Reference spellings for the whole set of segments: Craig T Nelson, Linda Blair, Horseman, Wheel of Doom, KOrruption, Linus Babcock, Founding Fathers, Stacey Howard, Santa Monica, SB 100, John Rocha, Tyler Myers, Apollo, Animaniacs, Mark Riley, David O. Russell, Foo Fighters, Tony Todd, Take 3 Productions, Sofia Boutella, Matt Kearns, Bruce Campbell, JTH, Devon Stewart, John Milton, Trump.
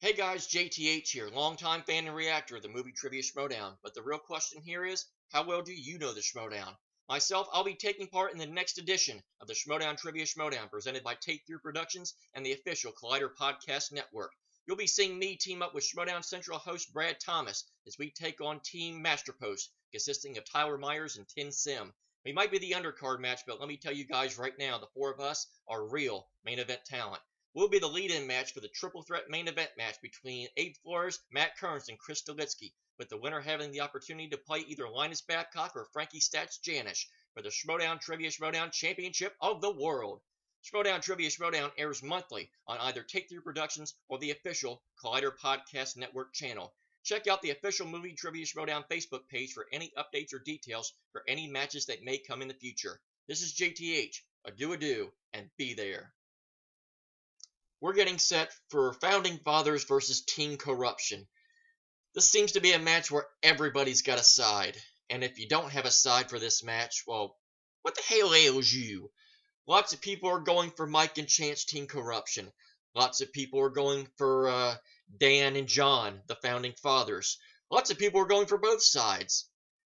Hey guys, JTH here, longtime fan and reactor of the movie Trivia Schmodown. But the real question here is, how well do you know the Schmodown? Myself, I'll be taking part in the next edition of the Schmodown Trivia Schmodown, presented by Take 3 Productions and the official Collider Podcast Network. You'll be seeing me team up with Schmodown Central host Brad Thomas as we take on Team Masterpost, consisting of Tyler Myers and Tim Sim. We might be the undercard match, but let me tell you guys right now, the four of us are real main event talent. Will be the lead-in match for the triple threat main event match between Abe Flores, Matt Kearns, and Chris Dolitzki, with the winner having the opportunity to play either Linus Babcock or Frankie Stats Janisch for the Schmodown Trivia Schmodown Championship of the World. Schmodown Trivia Schmodown airs monthly on either Take 3 Productions or the official Collider Podcast Network channel. Check out the official Movie Trivia Schmodown Facebook page for any updates or details for any matches that may come in the future. This is JTH. Adieu, and be there. We're getting set for Founding Fathers versus Team Corruption. This seems to be a match where everybody's got a side. And if you don't have a side for this match, well, what the hell ails you? Lots of people are going for Mike and Chance, Team Corruption. Lots of people are going for Dan and John, the Founding Fathers. Lots of people are going for both sides.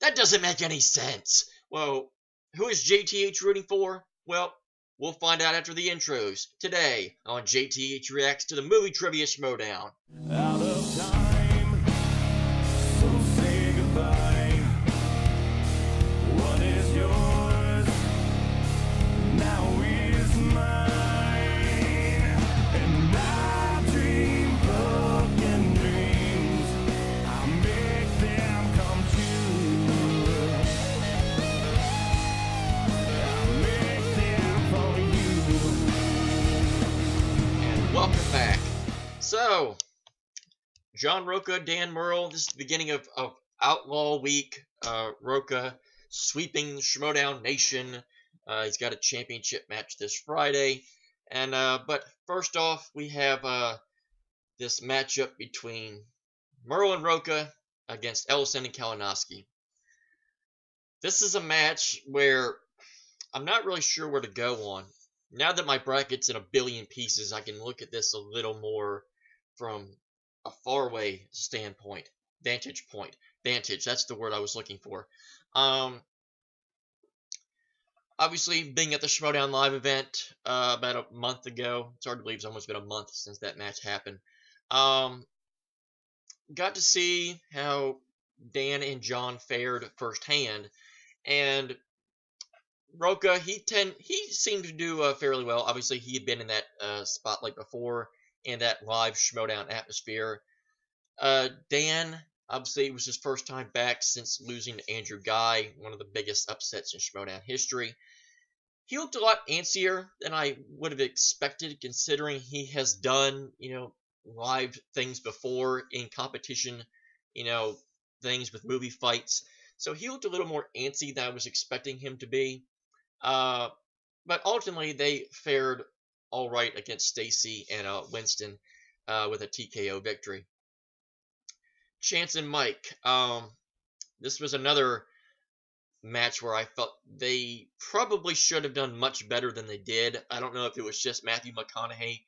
That doesn't make any sense. Well, who is JTH rooting for? Well, we'll find out after the intros, today, on JTH Reacts to the Movie Trivia Schmodown. Out of time, so say goodbye. What is yours, now is mine. And I dream broken dreams, I make them come true. I make them. Welcome back. So, John Rocha, Dan Murrell, this is the beginning of Outlaw Week. Rocha sweeping Schmodown Nation. He's got a championship match this Friday. And but first off, we have this matchup between Murrell and Rocha against Ellison and Kalinowski. This is a match where I'm not really sure where to go on. Now that my bracket's in a billion pieces, I can look at this a little more from a faraway standpoint. Vantage point. Vantage, that's the word I was looking for. Obviously, being at the Schmodown Live event about a month ago. It's hard to believe it's almost been a month since that match happened. Got to see how Dan and John fared firsthand. And Rocha, he seemed to do fairly well. Obviously, he had been in that spotlight before in that live Schmodown atmosphere. Dan, obviously, it was his first time back since losing to Andrew Guy, one of the biggest upsets in Schmodown history. He looked a lot antsier than I would have expected, considering he has done, you know, live things before in competition, you know, things with movie fights. So he looked a little more antsy than I was expecting him to be. But ultimately, they fared all right against Stacy and Winston with a TKO victory. Chance and Mike. This was another match where I felt they probably should have done much better than they did. I don't know if it was just Matthew McConaughey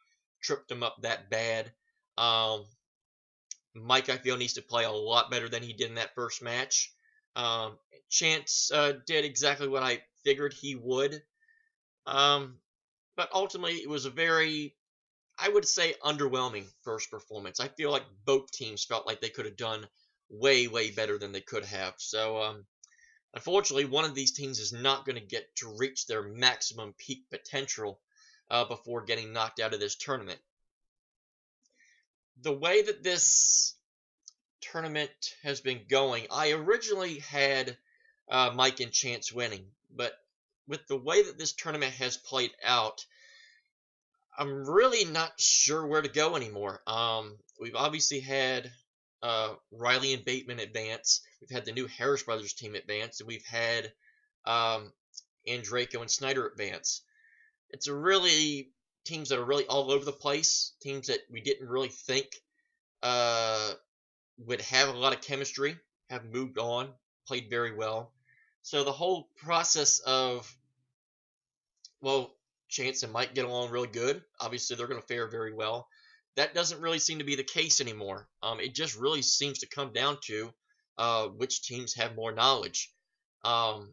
tripped him up that bad. Mike, I feel, needs to play a lot better than he did in that first match. Chance did exactly what I figured he would, but ultimately it was a very, I would say, underwhelming first performance. I feel like both teams felt like they could have done way better than they could have. So unfortunately, one of these teams is not going to get to reach their maximum peak potential before getting knocked out of this tournament. The way that this tournament has been going, I originally had Mike and Chance winning, but with the way that this tournament has played out, I'm really not sure where to go anymore. We've obviously had Riley and Bateman advance, we've had the new Harris Brothers team advance, and we've had Andraco and Snyder advance. It's really teams that are really all over the place, teams that we didn't really think would have a lot of chemistry, have moved on, played very well. So the whole process of, well, Chance and Mike get along really good. Obviously, they're going to fare very well. that doesn't really seem to be the case anymore. It just really seems to come down to which teams have more knowledge. And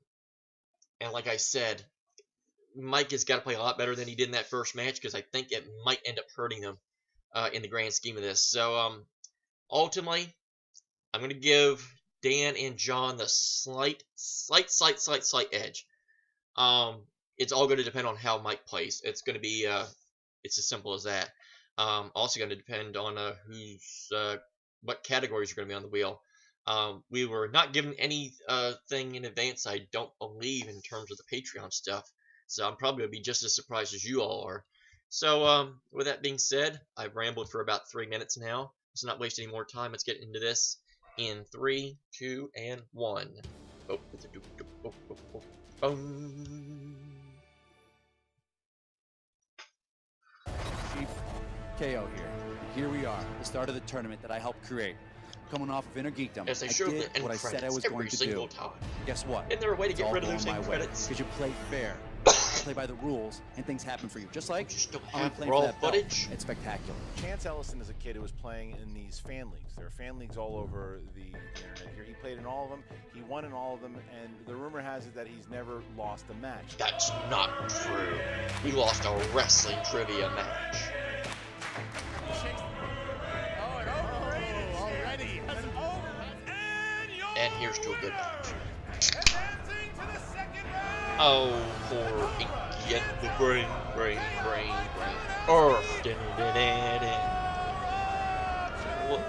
like I said, Mike has got to play a lot better than he did in that first match, because I think it might end up hurting him in the grand scheme of this. So ultimately, I'm going to give Dan and John the slight edge. It's all going to depend on how Mike plays. It's going to be it's as simple as that. Also going to depend on what categories are going to be on the wheel. We were not given anything in advance, I don't believe, in terms of the Patreon stuff. So I'm probably going to be just as surprised as you all are. So with that being said, I've rambled for about 3 minutes now. Let's not waste any more time. Let's get into this in 3, 2, and 1. Cheap KO here. Here we are, the start of the tournament that I helped create. Coming off of Vinnergeekdom, I did what I said I was going to do. Time. Guess what? Isn't there a way to get rid of those credits? Because you play fair, play by the rules, and things happen for you. Just like I'm playing for that footage. It's spectacular. Chance Ellison is a kid who was playing in these fan leagues. There are fan leagues all over the internet here. He played in all of them. He won in all of them, and the rumor has it that he's never lost a match. That's not true. He lost a wrestling trivia match. And here's to a good match. Oh, poor Inky and the brain. Earth.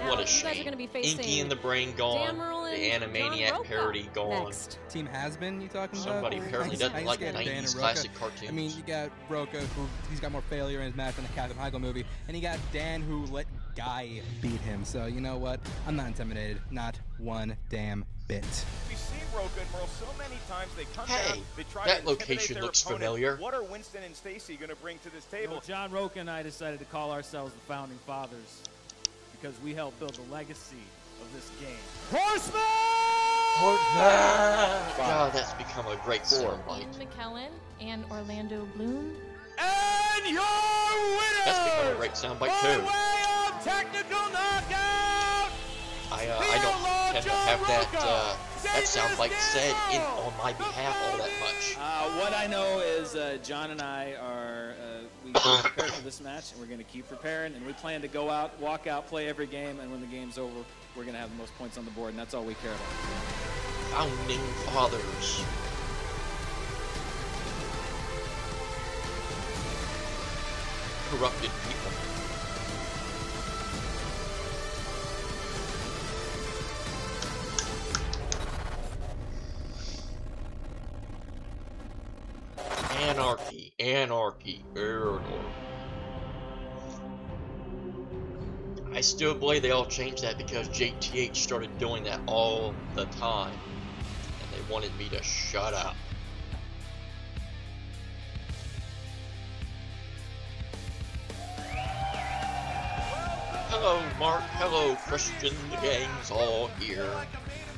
What a shame. Inky and the Brain gone. The Animaniac parody gone. Next. Team has been, you talking about? Somebody apparently doesn't like 90s classic cartoons. I mean, you got Rocha, who he's got more failure in his match than the Captain Heigl movie. And you got Dan, who let Guy beat him, so you know what? I'm not intimidated, not one damn bit. We've seen Rocha and Murrell so many times. They come down, they try that to location their looks opponent. Familiar. What are Winston and Stacy going to bring to this table? Well, John Rocha and I decided to call ourselves the Founding Fathers because we helped build the legacy of this game. Horseman! Horseman! God, that's become a great soundbite. McKellen and Orlando Bloom. And your winner! That's become a great soundbite too. Technical knockout! I don't tend to have that soundbite said on my behalf all that much. What I know is John and I are we prepared for this match, and we're going to keep preparing, and we plan to go out, walk out, play every game, and when the game's over, we're going to have the most points on the board, and that's all we care about. Founding Fathers. Corrupted people. Anarchy. I still believe they all changed that because JTH started doing that all the time, and they wanted me to shut up. Hello, Mark. Hello, Christian. The gang's all here.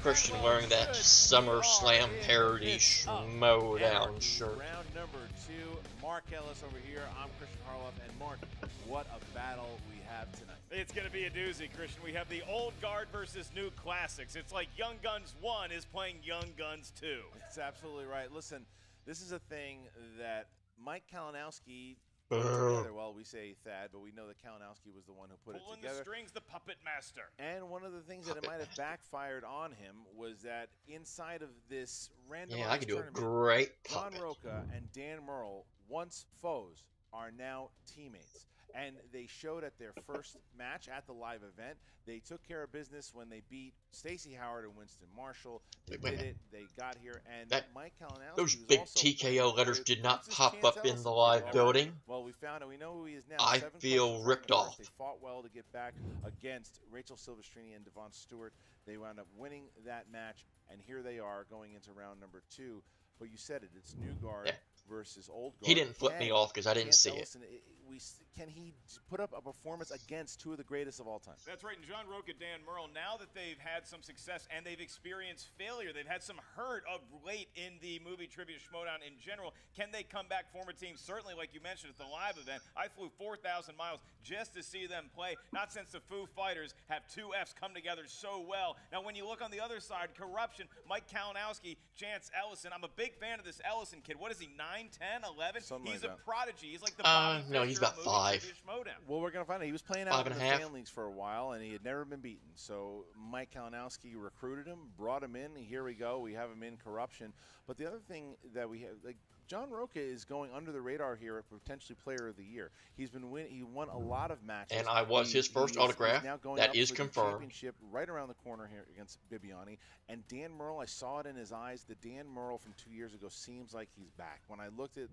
Christian wearing that Summer Slam parody schmo down shirt. Round number 2, Mark Ellis over here. I'm Christian Harloff, and Mark, what a battle we have tonight. It's going to be a doozy, Christian. We have the old guard versus new classics. It's like Young Guns 1 is playing Young Guns 2. That's absolutely right. Listen, this is a thing that Mike Kalinowski put together. Well, we say Thad, but we know that Kalinowski was the one who put it together. Pulling the strings, the puppet master. And one of the things that it might have backfired on him was that inside of this random tournament, John Rocha and Dan Murrell, once foes, are now teammates. And they showed at their first match at the live event. They took care of business when they beat Stacey Howard and Winston Marshall. They did it. They got here. And Mike Kalinowski. Those big TKO letters did not pop up in the live building. Well, we found out. We know who he is now. I feel ripped off. They fought well to get back against Rachel Silvestrini and Devon Stewart. They wound up winning that match. And here they are going into round number 2. But you said it. It's new guard versus old guard. He didn't flip me off because I didn't see it. Can he put up a performance against two of the greatest of all time? That's right. And John Rocha, Dan Murrell, now that they've had some success and they've experienced failure, they've had some hurt of late in the movie trivia schmodown in general. Can they come back, former teams? Certainly, like you mentioned, at the live event, I flew 4,000 miles just to see them play. Not since the Foo Fighters have two Fs come together so well. Now, when you look on the other side, corruption, Mike Kalinowski, Chance Ellison. I'm a big fan of this Ellison kid. What is he, 9, 10, 11? He's a prodigy. He's like the no, he's about 5. Well, we're going to find out. He was playing out in the fan leagues for a while, and he had never been beaten. So Mike Kalinowski recruited him, brought him in. Here we go. We have him in corruption. But the other thing that we have, like, John Rocha is going under the radar here at potentially player of the year. He's been he won a lot of matches. And I was his first autograph. Now going that is confirmed. Championship right around the corner here against Bibbiani. And Dan Murrell, I saw it in his eyes. The Dan Murrell from 2 years ago seems like he's back. When I looked at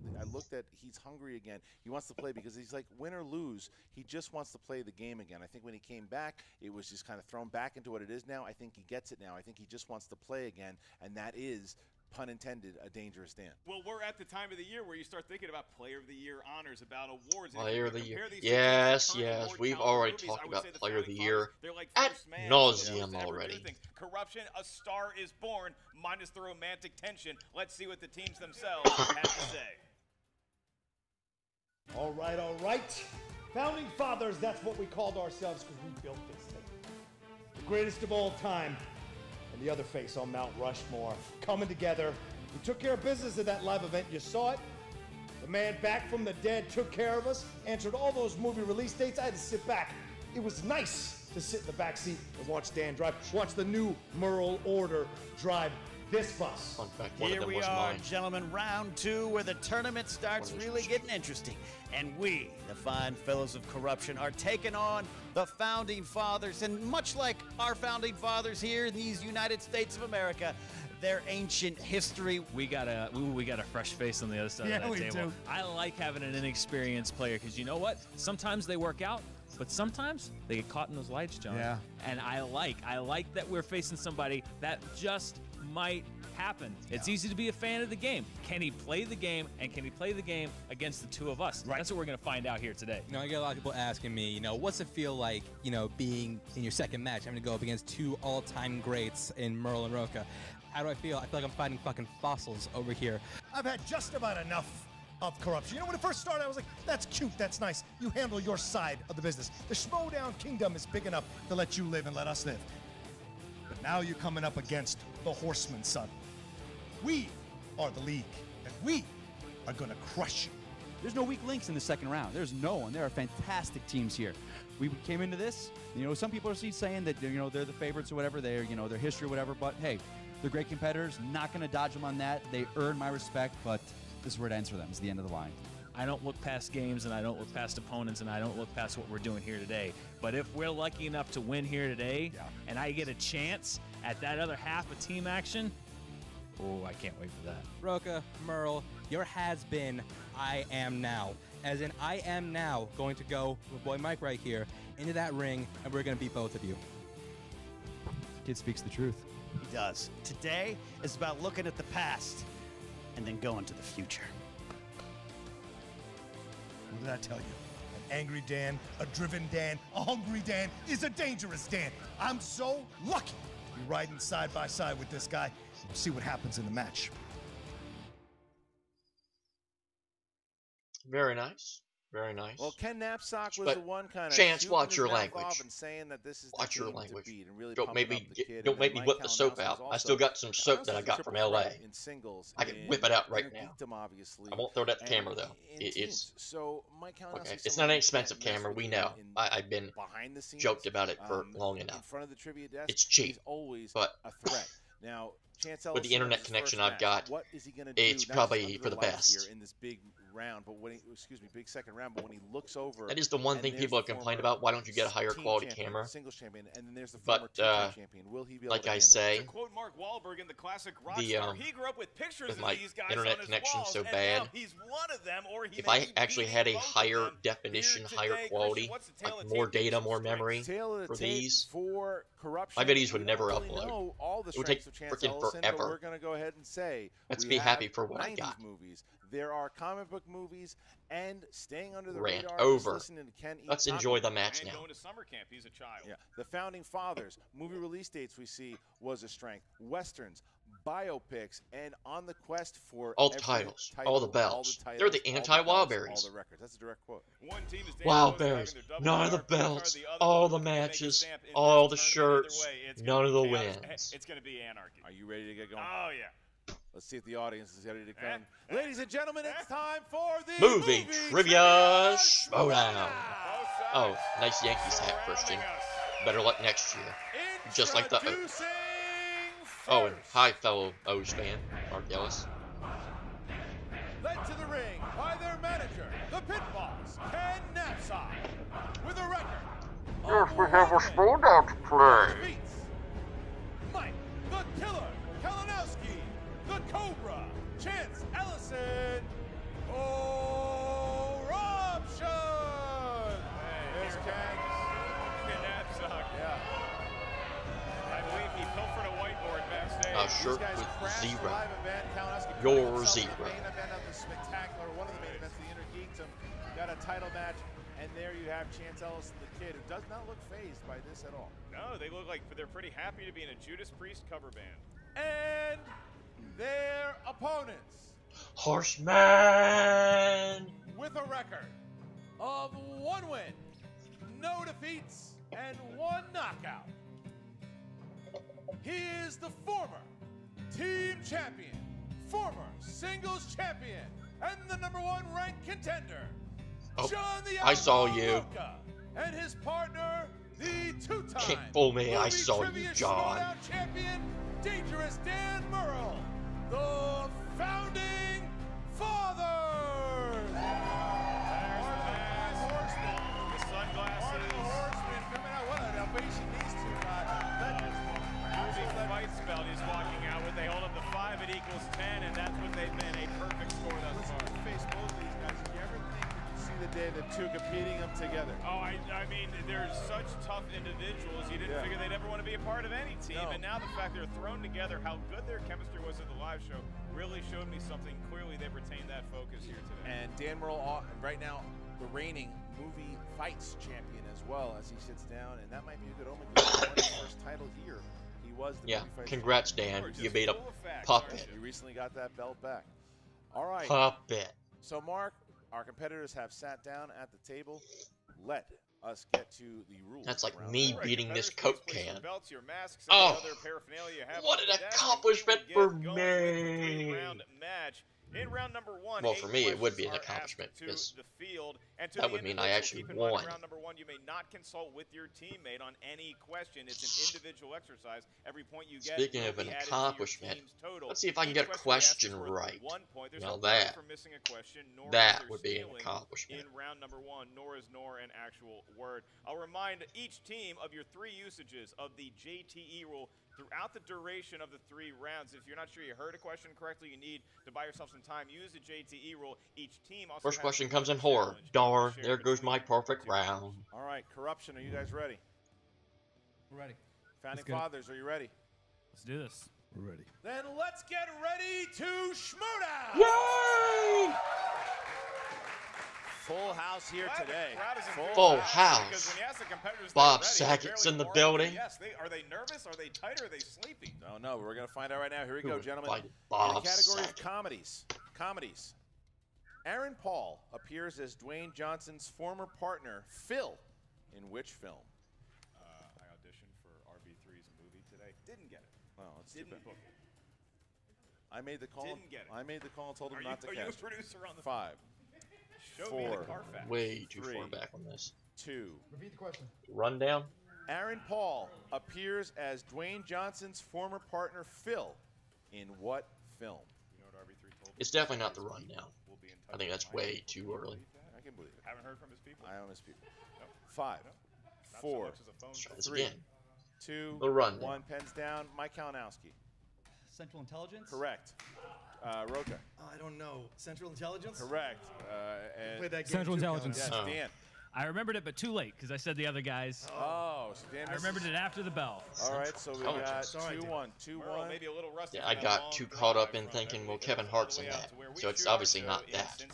he's hungry again. He wants to play because he's like win or lose. He just wants to play the game again. I think when he came back, it was just kind of thrown back into what it is now. I think he gets it now. I think he just wants to play again, and that is, pun intended, a dangerous Dan. Well, we're at the time of the year where you start thinking about Player of the Year honors, about awards. Player of the Year. Yes, yes. We've already talked about Player of the Year ad nauseum already. Corruption, A Star Is Born, minus the romantic tension. Let's see what the teams themselves have to say. All right, all right. Founding Fathers, that's what we called ourselves because we built this thing. The greatest of all time. The other face on Mount Rushmore, coming together. We took care of business at that live event. You saw it. The man back from the dead took care of us, answered all those movie release dates. I had to sit back. It was nice to sit in the back seat and watch Dan drive, watch the new Murrell order drive this bus. Fun fact, here we are, gentlemen, round two, where the tournament starts really getting interesting. And we, the fine fellows of corruption, are taking on the Founding Fathers. And much like our Founding Fathers here in these United States of America, their ancient history. We got a fresh face on the other side of that table. Do. I like having an inexperienced player because you know what? Sometimes they work out, but sometimes they get caught in those lights, John. Yeah. And I like that we're facing somebody that just might happen. Yeah. It's easy to be a fan of the game. Can he play the game, and can he play the game against the two of us? Right. That's what we're going to find out here today. You know, I get a lot of people asking me, you know, what's it feel like, you know, being in your second match, having to go up against two all-time greats in Murrell and Rocha? How do I feel? I feel like I'm fighting fucking fossils over here. I've had just about enough of corruption. You know, when it first started, I was like, that's cute, that's nice. You handle your side of the business. The Schmodown Kingdom is big enough to let you live and let us live. But now you're coming up against the Horseman, son. We are the league, and we are going to crush you. There's no weak links in the second round. There's no one. There are fantastic teams here. We came into this, you know, some people are saying that, you know, they're the favorites or whatever, they're, you know, their history or whatever, but hey, they're great competitors. Not going to dodge them on that. They earn my respect, but this is where it ends for them. It's the end of the line. I don't look past games, and I don't look past opponents, and I don't look past what we're doing here today. But if we're lucky enough to win here today, and I get a chance at that other half of team action, oh, I can't wait for that. Rocha, Murrell, your has been, I am now. As in, I am now going to go with boy Mike right here into that ring, and we're going to beat both of you. Kid speaks the truth. He does. Today is about looking at the past and then going to the future. What did I tell you? An angry Dan, a driven Dan, a hungry Dan is a dangerous Dan. I'm so lucky to be riding side by side with this guy. We'll see what happens in the match. Very nice. Very nice. Well, Ken Knapsack was the one kind of Chance, watch your language. Saying that this is watch your language. And really don't make me whip the soap out. I still got some soap that I got from LA. In singles, I can whip it out right now. I won't throw it at the camera though. It's so okay. It's not an expensive camera. We know. I've been behind the scenes, joked about it for long enough. In front of the trivia desk, it's cheap, always but a threat. Now, Chance Ellison, with the internet connection I've got, what is he gonna do? It's probably for the best here in this big round, but when he, excuse me, big second round, but when he looks over, that is the one thing people have complained about. Why don't you get a higher quality camera? Singles champion, and then there's the former champion. Will he be like I say, to quote Mark Wahlberg in the classic rock star, he grew up with pictures of these guys on his walls, internet connection so bad. He's one of them, or if I actually had a higher definition, higher quality, like more data, more memory for these, my videos would never upload. It would take freaking forever. Let's be happy for what I got. There are comic book movies and staying under the radar. Let's enjoy the match now. Going to summer camp. He's a child. Yeah. The Founding Fathers, movie release dates we see was a strength. Westerns, biopics, and on the quest for all the titles, all the bells. They're the anti-Wildberries. All the records. That's a direct quote. Wildberries, none of the bells, all the matches, all the shirts, none of the wins. It's going to be anarchy. Are you ready to get going? Oh, yeah. Let's see if the audience is ready to come. Ladies and gentlemen, it's time for the Movie Trivia Showdown. Oh, nice Yankees hat, Christian. Better luck next year. Just like the... Oh, and hi, fellow O's fan, Mark Ellis. Led to the ring by their manager, the Pitfalls, Ken Napside, with a record. Yes, we have a showdown to play. Mike, the Killer, Kalinowski, the Cobra, Chance Ellison, Corruption. Hey, there's Ken Napside. Yeah. I believe he pilfered a whiteboard backstage. A shirt with Zebra. Your Zebra. Main event of the Spectacular, one of the main events of the Vinnergeekdom. Got a title match, and there you have Chance Ellison, the kid, who does not look phased by this at all. No, they look like they're pretty happy to be in a Judas Priest cover band. And their opponents. Horseman. With a record of 1 win, no defeats, and 1 knockout. He is the former team champion, former singles champion, and the #1 ranked contender. Oh, John the I saw you. Rocha, and his partner, the 2-time. Can't fool me, I saw you, John. Champion, Dangerous Dan Murrell, the Founding Fathers. There's the Horseman, the sunglasses. Part of the Horseman coming out. What an ovation these two got. Fight spell. He's walking out with they hold up the 5, it equals 10, and that's what they've been, a perfect score thus far. Face both these guys. Did you ever think that you see the day the two competing them together? Oh, I mean, they're such tough individuals. You didn't figure they'd ever want to be a part of any team, and now the fact they're thrown together, how good their chemistry was at the live show, really showed me something. Clearly, they've retained that focus here today. And Dan Murrell, right now, the reigning movie fights champion as well, as he sits down, and that might be a good omen. He won his first title here. Yeah, congrats, Dan. You made a puppet. You recently got that belt back. All right. Puppet. So, Mark, our competitors have sat down at the table. Let us get to the rules. That's like me beating this Coke can. Oh, what an accomplishment for me. Well, for me, it would be an accomplishment because that would mean I actually won. Round #1, you may not consult with your teammate on any question. It's an individual exercise. Every point you get. Speaking of an accomplishment, let's see if I can get a question right. Now that would be an accomplishment. In round #1, nor is nor an actual word. I'll remind each team of your 3 usages of the JTE rule. Throughout the duration of the 3 rounds, if you're not sure you heard a question correctly, you need to buy yourself some time. Use the JTE rule. Each team also first question comes in horror. Dar, there goes my perfect round. All right, Corruption, are you guys ready? We're ready. Founding Fathers, are you ready? Let's do this. We're ready. Then let's get ready to Schmodown! Yay! Full house here today. Full house. Bob Sackett's in the building. Yes, are they nervous? Are they tight? Are they sleepy? No, no. We're going to find out right now. Here we go, gentlemen. Bob in the category of comedies. Comedies. Aaron Paul appears as Dwayne Johnson's former partner, Phil, in which film? I auditioned for RB3's movie today. Didn't get it. Well, it's too bad. I made the call. Didn't get it. I made the call and told him not to catch it. Are you a producer on the 5? Four, way too far back on this. 2. Repeat the question. Rundown. Aaron Paul appears as Dwayne Johnson's former partner Phil in what film? You know what RB3 told me? It's definitely not The Rundown. I think that's way too early. I can believe it. Haven't heard from his people. I own his people. 5, 4. Let's try this again. 2. The Rundown. 1. Pens down. Mike Kalinowski. Central Intelligence. Correct. Rocha. I don't know. Central Intelligence? Correct. Central Intelligence. Yes, Dan. I remembered it, but too late, because I said the other guys. Oh, almost. I remembered it after the bell. All right, so we got 2-1. 2-1. Maybe a little rusty. Yeah, I got too caught up in thinking, well, Kevin Hart's in that, so it's obviously not that.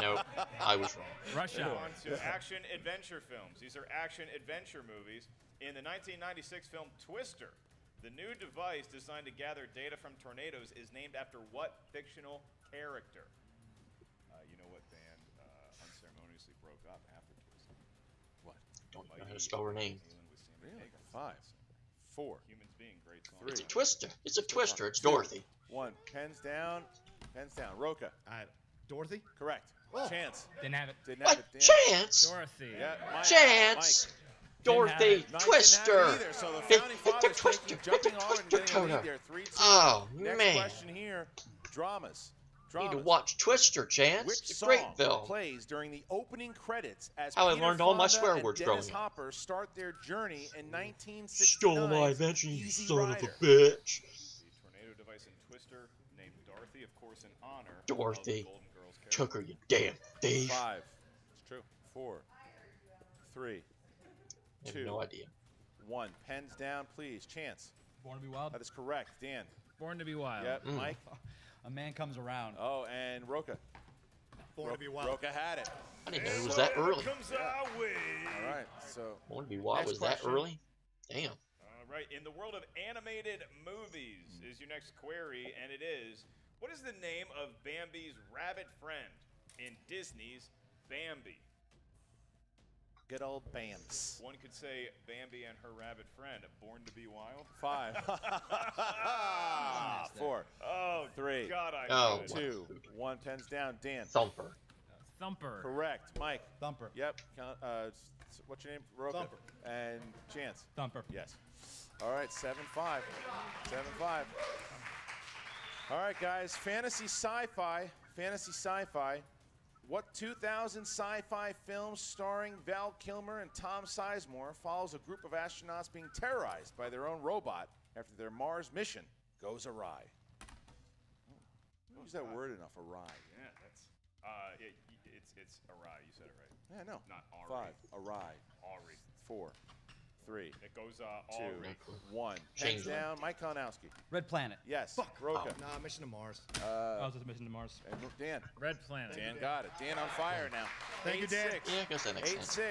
Nope, I was wrong. Rush Hour. Action adventure films. These are action adventure movies. In the 1996 film Twister, the new device designed to gather data from tornadoes is named after what fictional character? You know what band unceremoniously broke up after Twister? What? Don't know how to spell her name. Really? 5, 4. Humans being great. Three. It's a twister. It's a twister. It's Dorothy. 1. Pens down. Pens down. Rocha. Dorothy? Correct. Oh. Chance. Didn't have it. Didn't have it. Chance. Dorothy. Yeah, Mike. Chance. Mike. Dorothy, Twister. Either, so they took Twister. They took Twister toner. Oh, next man. Question here, dramas. Need to watch Twister, Chance. It's a great film. Plays during the opening credits as how Peter I learned all my swear words growing up. Hopper start their journey in 1969. Stole my invention, you son of a bitch. The tornado device in Twister named Dorothy, of course, in honor Dorothy. Of the Golden Girls character. Took her, you damn thief. 5. It's true. 4. 3. I have no idea. 1. Pens down, please. Chance. Born to be Wild. That is correct. Dan. Born to be Wild. Yep. Mm. Mike. A Man Comes Around. Oh, and Rocha. Born to be Wild. Rocha had it. I didn't know it was that early. All right. So. Born to be Wild was that early? Damn. All right. In the world of animated movies is your next query, and it is, what is the name of Bambi's rabbit friend in Disney's Bambi? Good old Bams. One could say Bambi and her rabbit friend, Born to be Wild. 5. 4. Oh, 3. God, I know. 2. 1. Pens down. Dan. Thumper. Thumper. Correct. Mike. Thumper. Yep. What's your name? Rocha. Thumper. And Chance. Thumper. Yes. All right. 7-5. 7-5. All right, guys. Fantasy sci-fi. Fantasy sci-fi. What 2000 sci-fi film starring Val Kilmer and Tom Sizemore follows a group of astronauts being terrorized by their own robot after their Mars mission goes awry? Use that word enough, awry. Yeah, that's it's awry. You said it right. Yeah, no. Not awry. 5. Awry. Awry. 4. 3. It goes 2. 1. Pens down. Mike Kalinowski. Red Planet. Yes. Fuck. Rocha. Oh. Nah, Mission to Mars. I was just Mission to Mars. And Dan. Red Planet. Dan got it. Dan on fire now. Thank you, Dan. 6. Yeah, I guess that makes sense. 8-6.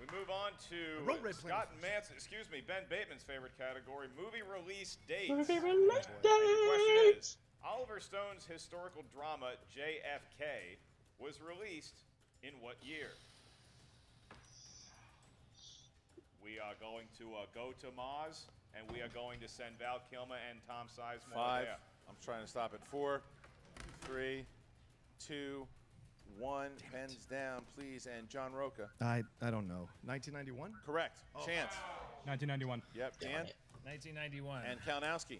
We move on to Scott Manson. Excuse me, Ben Bateman's favorite category: movie release dates. Movie release dates. The question is: Oliver Stone's historical drama JFK was released in what year? We are going to go to Mars, and we are going to send Val Kilmer and Tom Sizemore 5. There. I'm trying to stop at 4, 3, 2, 1. Pens down, please, and John Rocha. I don't know. 1991? Correct. Oh. Chance. 1991. Yep. Dan? 1991. And Kalinowski.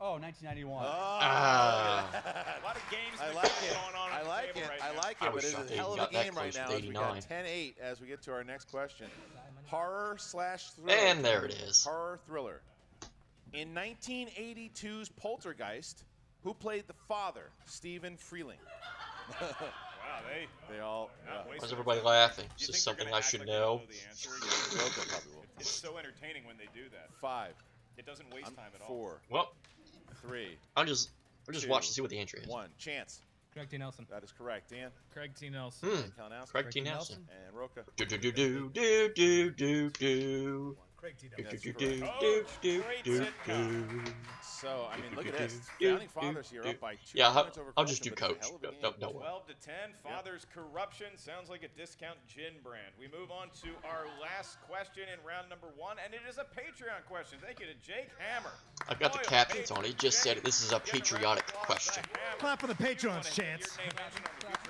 Oh, 1991. Oh. A lot of games I like it. Going on I like it. Right I like now. It. But it's a hell of a game right now. We got 10-8 as we get to our next question. Horror/thriller. And there it is. Horror thriller. In 1982's Poltergeist, who played the father, Stephen Freeling? Wow, they all. Why is everybody laughing? Is this something I should know? It's so entertaining when they do that. 5. It doesn't waste time at all. 4. Well, 3. We're just watching to see what the answer is. 1. Chance. Craig T Nelson. That is correct. Dan. Craig T Nelson. Craig T Nelson. And Rocha. Craig T Nelson. So I mean, look at this. Founding Fathers here up by 2. Yeah, I'll just do coach. No. 12-10. Fathers corruption sounds like a discount gin brand. We move on to our last question in round number 1, and it is a Patreon question. Thank you to Jake Hammer. I've got the captions on. He just said this is a patriotic question. Clap for the Patreons, Chance.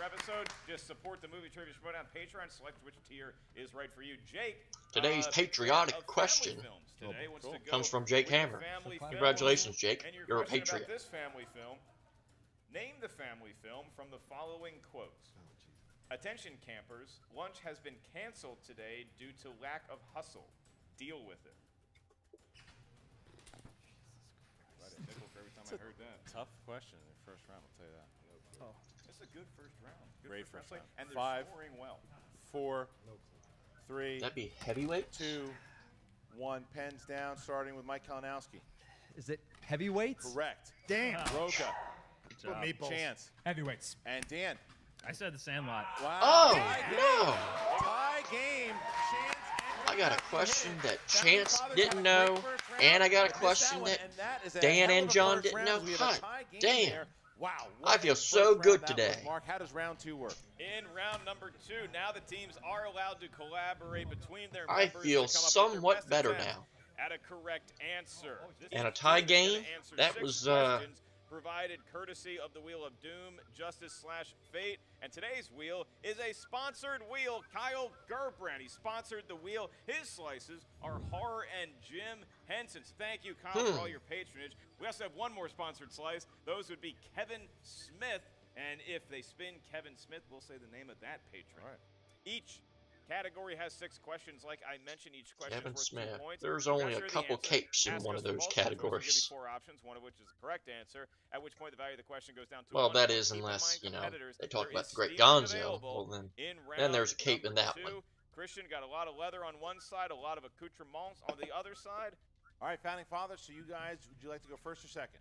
Episode. Just support the Movie Trivia Show on Patreon. Select which tier is right for you. Jake. Today's patriotic question comes from Jake Hammer. Congratulations, Jake. You're a patriot. About this family film. Name the family film from the following quotes. Attention campers, lunch has been canceled today due to lack of hustle. Deal with it. That's a tough question in the first round, I'll tell you that. It's a good first round. Great first round. And they're scoring well. 4, three. That'd be heavyweight. Two, one. Pens down, starting with Mike Kalinowski. Is it heavyweights? Correct. Damn. Rocha. Good job. Chance. Heavyweights. And Dan. I said the Sandlot. Wow. Oh, no. Tie game. Chance. I got a question that Chance didn't know, and I got a question that Dan and John didn't know. God damn. Wow. I feel so good today. Mark, how does round two work? In round number two, now the teams are allowed to collaborate between their members. I feel somewhat better now. At a correct answer. And a tie game, that was... provided courtesy of the Wheel of Doom, Justice/Fate. And today's wheel is a sponsored wheel. Kyle Gerbrand, he sponsored the wheel. His slices are horror and Jim Henson's. Thank you, Kyle, for all your patronage. We also have one more sponsored slice. Those would be Kevin Smith. And if they spin Kevin Smith, we'll say the name of that patron. All right. Each category has 6 questions. Like I mentioned, each question is worth 2 points. There's only a couple capes in one of those categories. 4 options, one of which is the correct answer, at which point the value of the question goes down to well, that is unless, you know, they talk about the Great Gonzo. Well, then there's a cape in that one. Christian got a lot of leather on one side, a lot of accoutrements on the other side. All right, Founding Fathers, so you guys, would you like to go first or second?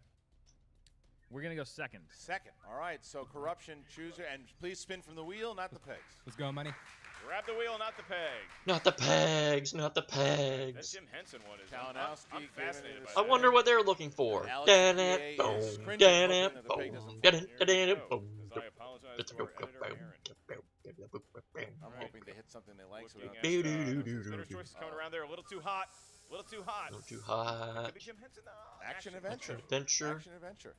We're going to go second. Second. All right, so corruption chooser, and please spin from the wheel, not the pegs. Let's go, money. Grab the wheel, not the peg. Not the pegs, not the pegs. That Jim Henson one is I'm fascinated by that. I wonder what they're looking for. I apologize to our editor, Aaron. I'm hoping they hit something they like. Spinner's choice is coming around there a little too hot. A little too hot. A little too hot. Could be Jim Henson. Action adventure. Action adventure.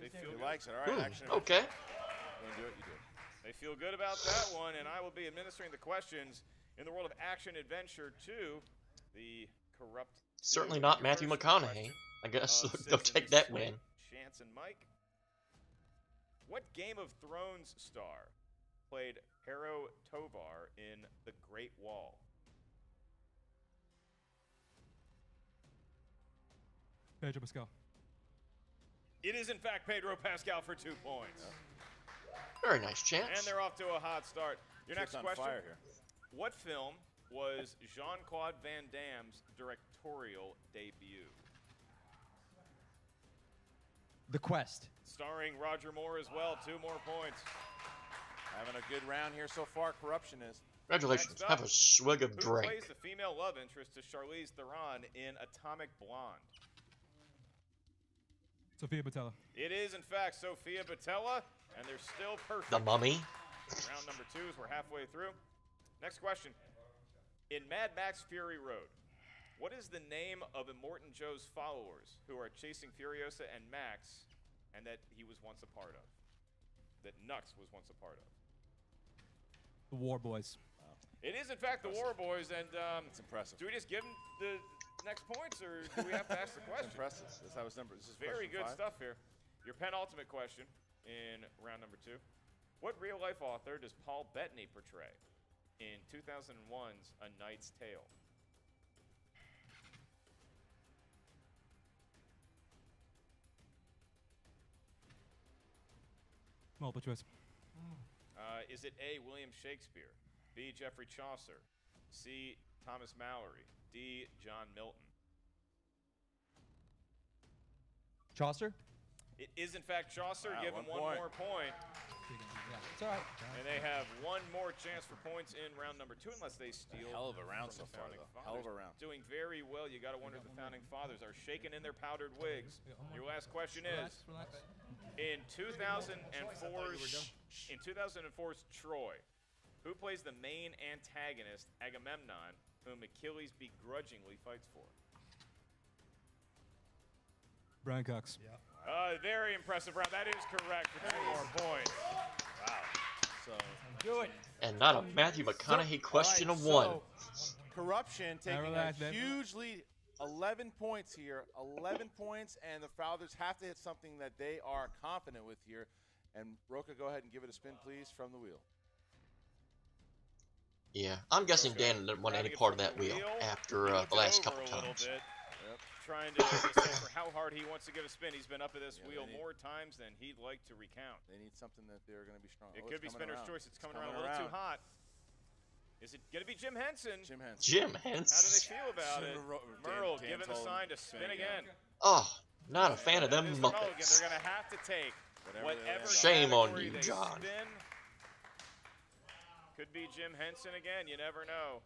They feel he likes it. All right, action adventure. Okay. You do it, you do it. They feel good about that one, and I will be administering the questions in the world of action adventure to the corrupt. Certainly not Matthew McConaughey. I guess they'll take that win. Chance and Mike. What Game of Thrones star played Pero Tovar in The Great Wall? Pedro Pascal. It is in fact Pedro Pascal for 2 points. Very nice, Chance. And they're off to a hot start. Your next question. Fire here. What film was Jean-Claude Van Damme's directorial debut? The Quest. Starring Roger Moore as well. 2 more points. Having a good round here so far. Corruption is. Congratulations. Have a swig of drink. Who plays the female love interest to Charlize Theron in Atomic Blonde? Sofia Boutella. It is, in fact, Sofia Boutella, and they're still perfect. The Mummy. Round number 2 as we're halfway through. Next question. In Mad Max Fury Road, what is the name of Immortan Joe's followers who are chasing Furiosa and Max and that he was once a part of? That Nux was once a part of? The War Boys. Wow. It is, in fact, the War Boys, and it's impressive. Do we just give them the... next points, or do we have to ask the question? Impressive. That was number. This is very good stuff here. Your penultimate question in round number 2. What real-life author does Paul Bettany portray in 2001's A Knight's Tale? Multiple choice. Is it A, William Shakespeare, B, Geoffrey Chaucer, C, Thomas Malory, D, John Milton? Chaucer? It is, in fact, Chaucer. Give him one more point. Yeah, it's all right. And they have one more chance for points in round number 2, unless they steal. A hell of a round so far, though. Hell of a round. Doing very well. You got to wonder if the Founding Fathers are shaking in their powdered wigs. Your last question is, in 2004's Troy, who plays the main antagonist, Agamemnon, whom Achilles begrudgingly fights for? Brian Cox. Yeah. Very impressive round. That is correct for 2 more points. Wow. So do it. And not a Matthew McConaughey question of one. So, corruption taking a huge lead. 11 points here. 11 points, and the Founders have to hit something that they are confident with here. And Rocha, go ahead and give it a spin, please, from the wheel. Yeah, I'm guessing Dan didn't want any part of that wheel after the last couple times. Yep. Trying to decipher how hard he wants to give a spin. He's been up at this wheel more times than he'd like to recount. They need something that they're going to be strong. It could be spinner's choice. It's coming around a little too hot. Is it going to be Jim Henson? Jim Henson. Jim Henson. How do they feel about it? Murrell giving a sign to spin again. Oh, not a fan of them Muppets. They're going to have to take whatever. Shame on you, John. Could be Jim Henson again. You never know.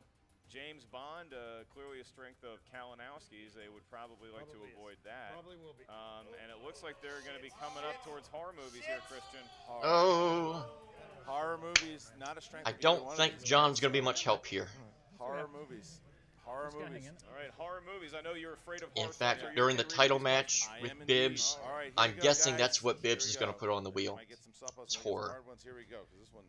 James Bond, clearly a strength of Kalinowski's. They would probably like to avoid that. Probably will be. And it looks like they're going to be coming up towards horror movies here, Christian. Horror. Oh. Horror movies, not a strength. I don't think John's going to be much help here. Horror movies. Horror movies. All right, horror movies. I know you're afraid of horror. In fact, during the title match with Bibbs, I'm guessing that's what Bibbs is going to put on the wheel. It's horror. Here we go, because this one...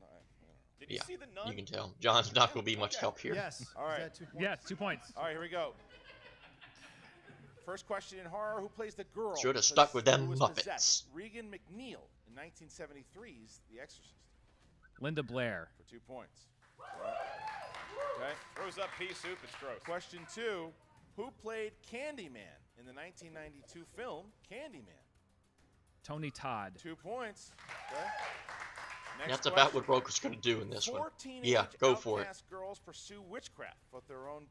Did you see the nun? You can tell. John's not going to be much help here. Yes. All right. 2 points? Yes, 2 points. All right, here we go. First question in horror, who plays the girl? Should have stuck with them Muppets. Possessed? Regan McNeil in 1973's The Exorcist. Linda Blair. For 2 points. Okay. Throws up pea soup. It's gross. Question two, who played Candyman in the 1992 film Candyman? Tony Todd. 2 points. Okay. That's about what Rocha's going to do in this one. Yeah, go for it. Girls pursue witchcraft for their own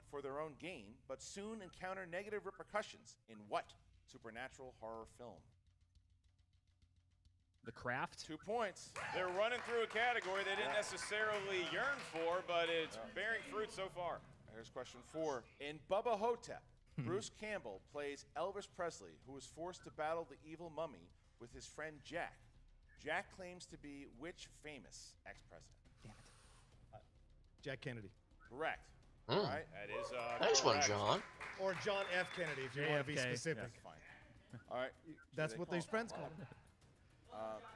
gain, but soon encounter negative repercussions in what supernatural horror film? The Craft. 2 points. They're running through a category they didn't necessarily yearn for, but it's bearing fruit so far. Here's question four. In Bubba Hotep, Bruce Campbell plays Elvis Presley, who is forced to battle the evil mummy with his friend Jack. Jack claims to be which famous ex-president? Damn it. Jack Kennedy. Correct. Mm. All right. That is nice one, John. Or John F. Kennedy, if you want to be specific. Yes, fine. All right. That's what these friends call him.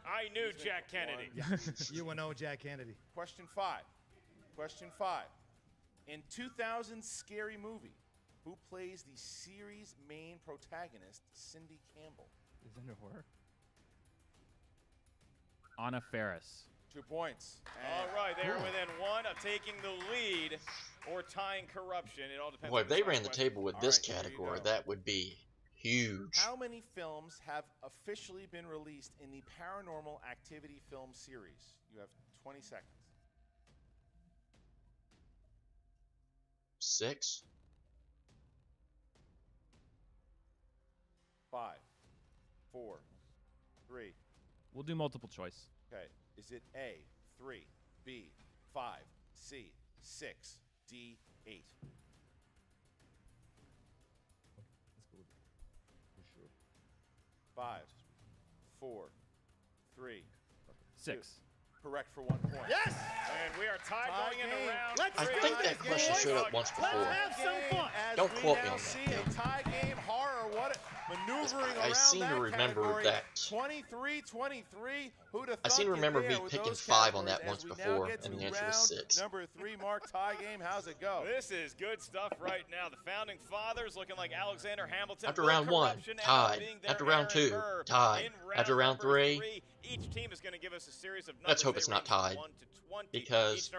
I knew Jack Kennedy. You know Jack Kennedy. Question five. Question five. In 2000's Scary Movie, who plays the series' main protagonist, Cindy Campbell? Is it horror? Anna Faris. 2 points. And all right, they're within one of taking the lead or tying corruption. It all depends. Boy, if they ran the table with this category, that would be huge. How many films have officially been released in the Paranormal Activity film series? You have 20 seconds. 6. 5, 4, 3. We'll do multiple choice. Okay. Is it A, 3, B, 5, C, 6, D, 8? Let's go with it. For sure. 5, 4, 3, 6. Correct for 1 point. Yes! And we are tied going into round three. I think that question showed up once before. Let's have some fun. Don't quote me on that. A tie game horror. What maneuvering I seem to remember category. That. 23-23. I seem to remember me picking 5 on that once before, and the answer was 6. Number 3, Mark, tie game. How's it go? This is good stuff right now. The founding fathers looking like Alexander Hamilton. After round 1, tied. After round 2, tied. After round 3. Each team is going to give us a series of numbers. Let's hope it's not tied, because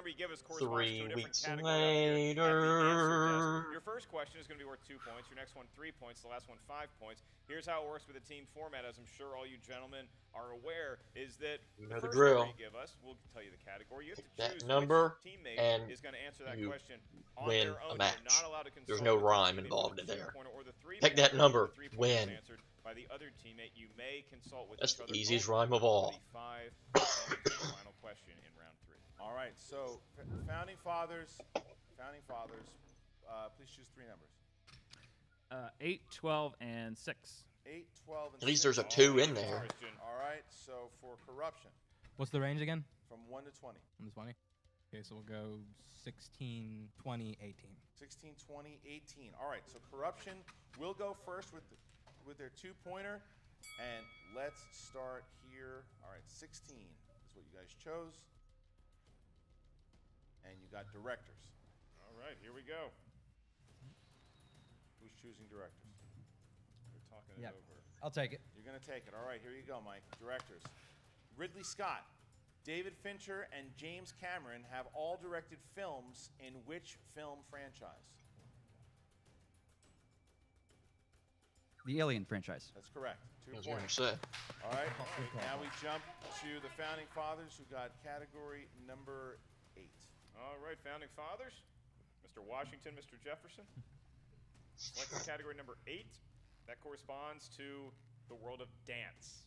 3 weeks later. Your first question is going to be worth 2 points. Your next one, 3 points. The last one, 5 points. Here's how it works with the team format, as I'm sure all you gentlemen are aware, is that the drill. You give us, we'll tell you the category. You have to choose that number, teammate and is going to answer that question on win their own. A match. Not there's no rhyme involved in there. Pick that number, win. By the other teammate, you may consult with. That's the easiest rhyme of all. Final question in round 3. All right, so founding fathers, please choose 3 numbers. 8, 12, and 6. 8, 12, and 6. At least there's a 2 in there. All right, so for corruption. What's the range again? From 1 to 20. 1 to 20. Okay, so we'll go 16, 20, 18. 16, 20, 18. All right, so corruption will go first with their 2-pointer, and let's start here. All right, 16 is what you guys chose, and you got directors. All right, here we go. Who's choosing directors? You're talking it over. I'll take it. You're going to take it. All right, here you go, Mike. Directors. Ridley Scott, David Fincher, and James Cameron have all directed films in which film franchise? The Alien franchise. That's correct. 2 points. All right. Now we jump to the Founding Fathers, who got category number 8. All right, Founding Fathers, Mr. Washington, Mr. Jefferson. Selecting category number 8. That corresponds to the world of dance.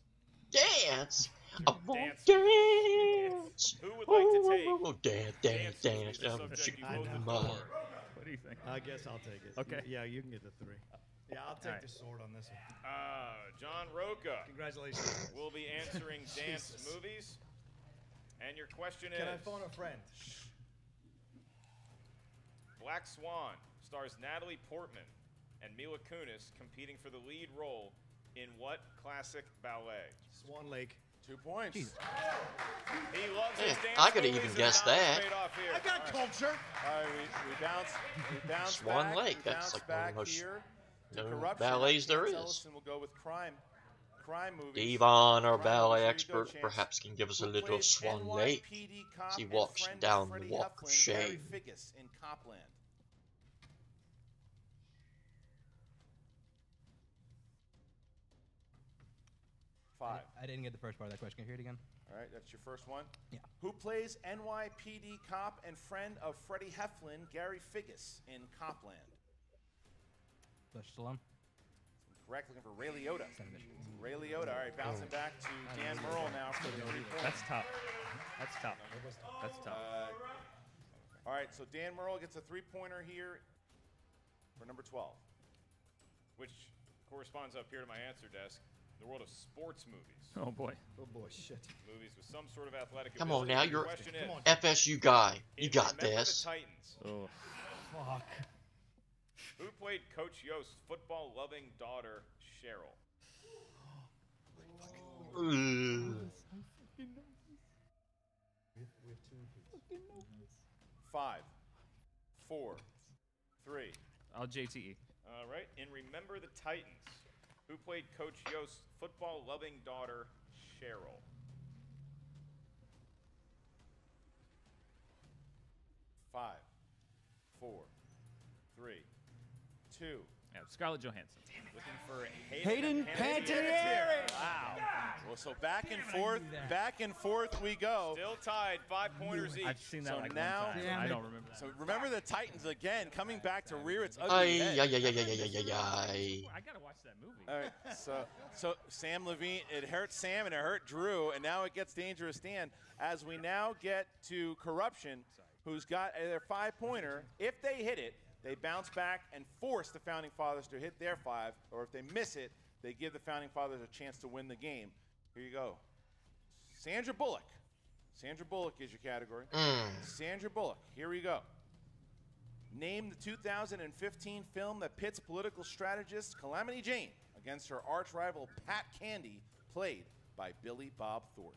Dance! I want to dance! Who would like to take dance? What do you think? I guess I'll take it. Okay. Yeah, you can get the 3. Yeah, I'll take the sword on this one. John Rocha. Congratulations. We'll be answering dance movies. And your question is... Can I phone a friend? Black Swan stars Natalie Portman and Mila Kunis competing for the lead role in what classic ballet? Swan Lake. 2 points. He loves his dance. I could even guess that. I got culture. All right, we bounce Swan Lake. That's like one of the most known ballets there is. We'll go with crime movies. Devon, our ballet expert, perhaps can give us a little of Swan Lake as he walks down the walk of shame. In Copland. Five. I didn't get the first part of that question. Can you hear it again? All right, that's your first one. Yeah. Who plays NYPD cop and friend of Freddie Heflin, Gary Figgis, in Copland? Bush Stallone. Correct. Looking for Ray Liotta. Ray Liotta. All right, bouncing back to Dan Murrell now for the 3 points. That's tough. That's tough. That's tough. All right, so Dan Murrell gets a 3-pointer here for number 12, which corresponds up here to my answer desk. The world of sports movies. Oh, boy. Oh, boy, shit. Movies with some sort of athletic ability. Come on now, you're FSU guy. You got this. The Titans. Oh, fuck. Who played Coach Yost's football-loving daughter, Cheryl? Five, four, three. I'll JTE. All right, and Remember the Titans. Who played Coach Yost's football-loving daughter, Cheryl? Five, four, three, two. Yeah, Scarlett Johansson. Looking for Hayden Panettiere. Wow. God. Well, so back and forth we go. Still tied, 5-pointers each. I've seen that so like now, one time. I don't remember that. So Remember the Titans again, coming back to rear its ugly head. I gotta watch that movie. All right, so Sam Levine, it hurt Sam and it hurt Drew, and now it gets dangerous, Dan, as we now get to Corruption, who's got their 5-pointer. If they hit it, they bounce back and force the Founding Fathers to hit their 5, or if they miss it, they give the Founding Fathers a chance to win the game. Here you go. Sandra Bullock. Sandra Bullock is your category. Sandra Bullock. Here we go. Name the 2015 film that pits political strategist Calamity Jane against her arch rival Pat Candy, played by Billy Bob Thornton.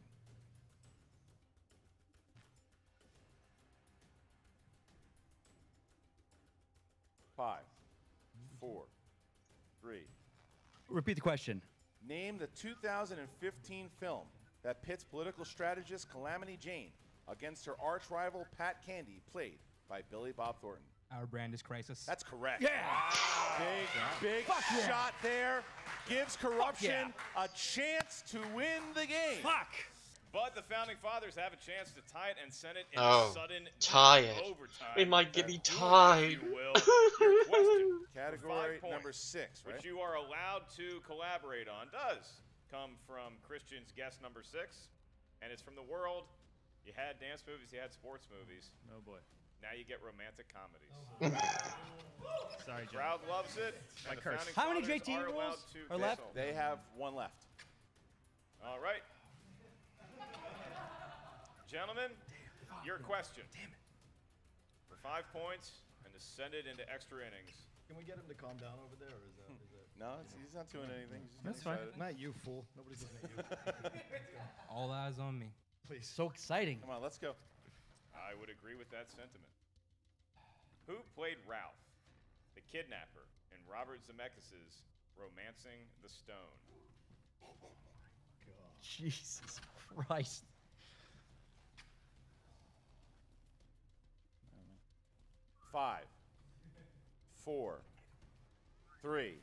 5, 4, 3. Repeat the question. Name the 2015 film that pits political strategist Calamity Jane against her arch rival Pat Candy, played by Billy Bob Thornton. Our Brand Is Crisis. That's correct. Yeah. Wow. Big shot there. Gives Corruption a chance to win the game. Fuck. But the Founding Fathers have a chance to tie it and send it in sudden overtime. It might get me tied. Your question, category number 6, right? Which you are allowed to collaborate on, does come from Christian's guess number 6, and it's from the world. You had dance movies, you had sports movies. Oh boy. Now you get romantic comedies. Sorry, John. Crowd loves it. How many JT rules are left? They have 1 left. All right. Gentlemen, your question. Damn it. For 5 points and to send it into extra innings. Can we get him to calm down over there, or is that? No, he's not doing anything. That's fine. Not you, fool. Nobody's looking at you. All eyes on me. Please. So exciting. Come on, let's go. I would agree with that sentiment. Who played Ralph, the kidnapper, in Robert Zemeckis' Romancing the Stone? Oh my God. Jesus Christ. Five, four, three,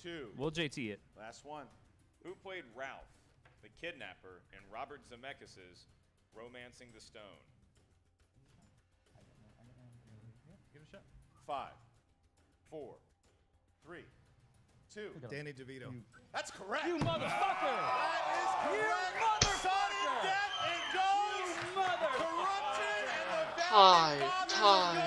two. We'll JT it. Last one. Who played Ralph, the kidnapper, in Robert Zemeckis' Romancing the Stone? shot. 5, 4, 3, 2. Danny DeVito. That's correct. You motherfucker! That is correct. You motherfucker! Sudden death and goes. You mother. Corruption and the tie.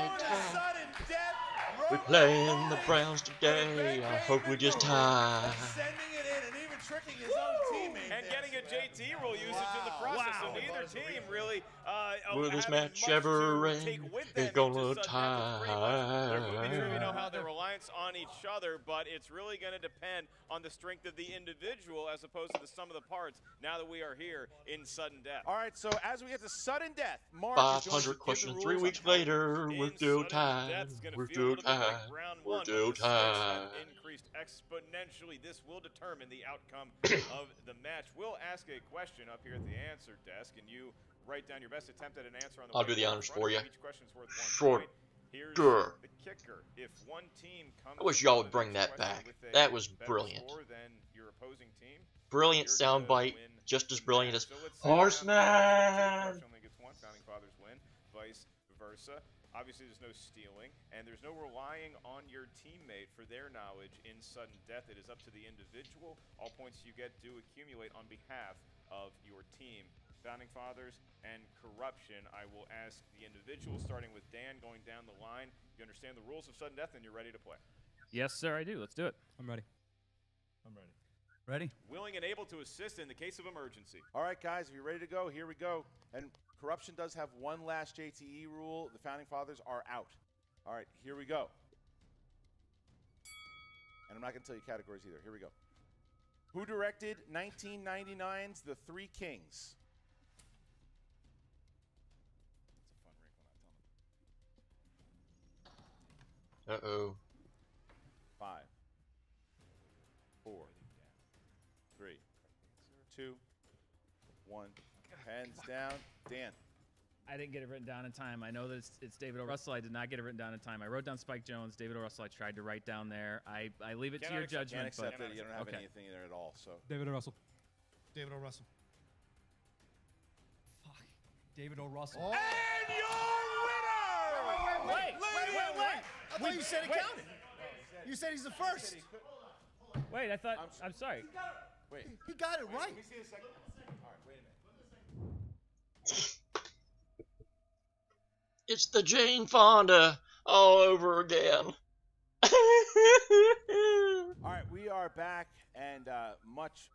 We're playing the Browns today. I hope we just tie. Sending it in and even tricking his own teammate. And getting a JT rule usage in the process. So neither team really. Will this match ever end? It's gonna tie. We don't know how their reliance on each other, but it's really going to depend on the strength of the individual as opposed to the sum of the parts. Now that we are here in sudden death. All right, so as we get to sudden death, Mark 500 question. 3 weeks later, we're still tied. We're still tied. We're still tied. Increased exponentially. This will determine the outcome of the match. We'll ask a question up here at the answer desk, and you write down your best attempt at an answer on the I'll do the honors for you. Each question's worth 1 point. Here's the kicker. If one team comes I wish y'all would bring that back. That was brilliant. Your opposing team, brilliant soundbite. Just as brilliant as Horseman! Only gets one. Founding Fathers win. Vice versa. Obviously, there's no stealing, and there's no relying on your teammate for their knowledge in sudden death. It is up to the individual. All points you get do accumulate on behalf of your team. Founding Fathers and corruption. I will ask the individual, starting with Dan, going down the line. You understand the rules of sudden death, and you're ready to play. Yes, sir, I do. Let's do it. I'm ready. I'm ready. Ready? Willing and able to assist in the case of emergency. All right, guys, if you're ready to go, here we go. And corruption does have one last JTE rule. The Founding Fathers are out. All right, here we go. And I'm not going to tell you categories either. Here we go. Who directed 1999's The Three Kings? Uh-oh. 5, 4, 3, 2, 1. Hands down. Dan. I didn't get it written down in time. I know that it's David O. Russell. I did not get it written down in time. I wrote down Spike Jones. David O. Russell I tried to write down there. I leave it to your judgment. Except that you don't have anything in there at all. So David O. Russell. David O. Russell. Fuck. David O. Russell. Oh. And your winner! Wait. I thought you said it counted. You said he's the first. Wait, I thought. I'm sorry. Wait. He got it right. Let me see the second. All right, wait a minute. It's the Jane Fonda all over again. All right, we are back, and much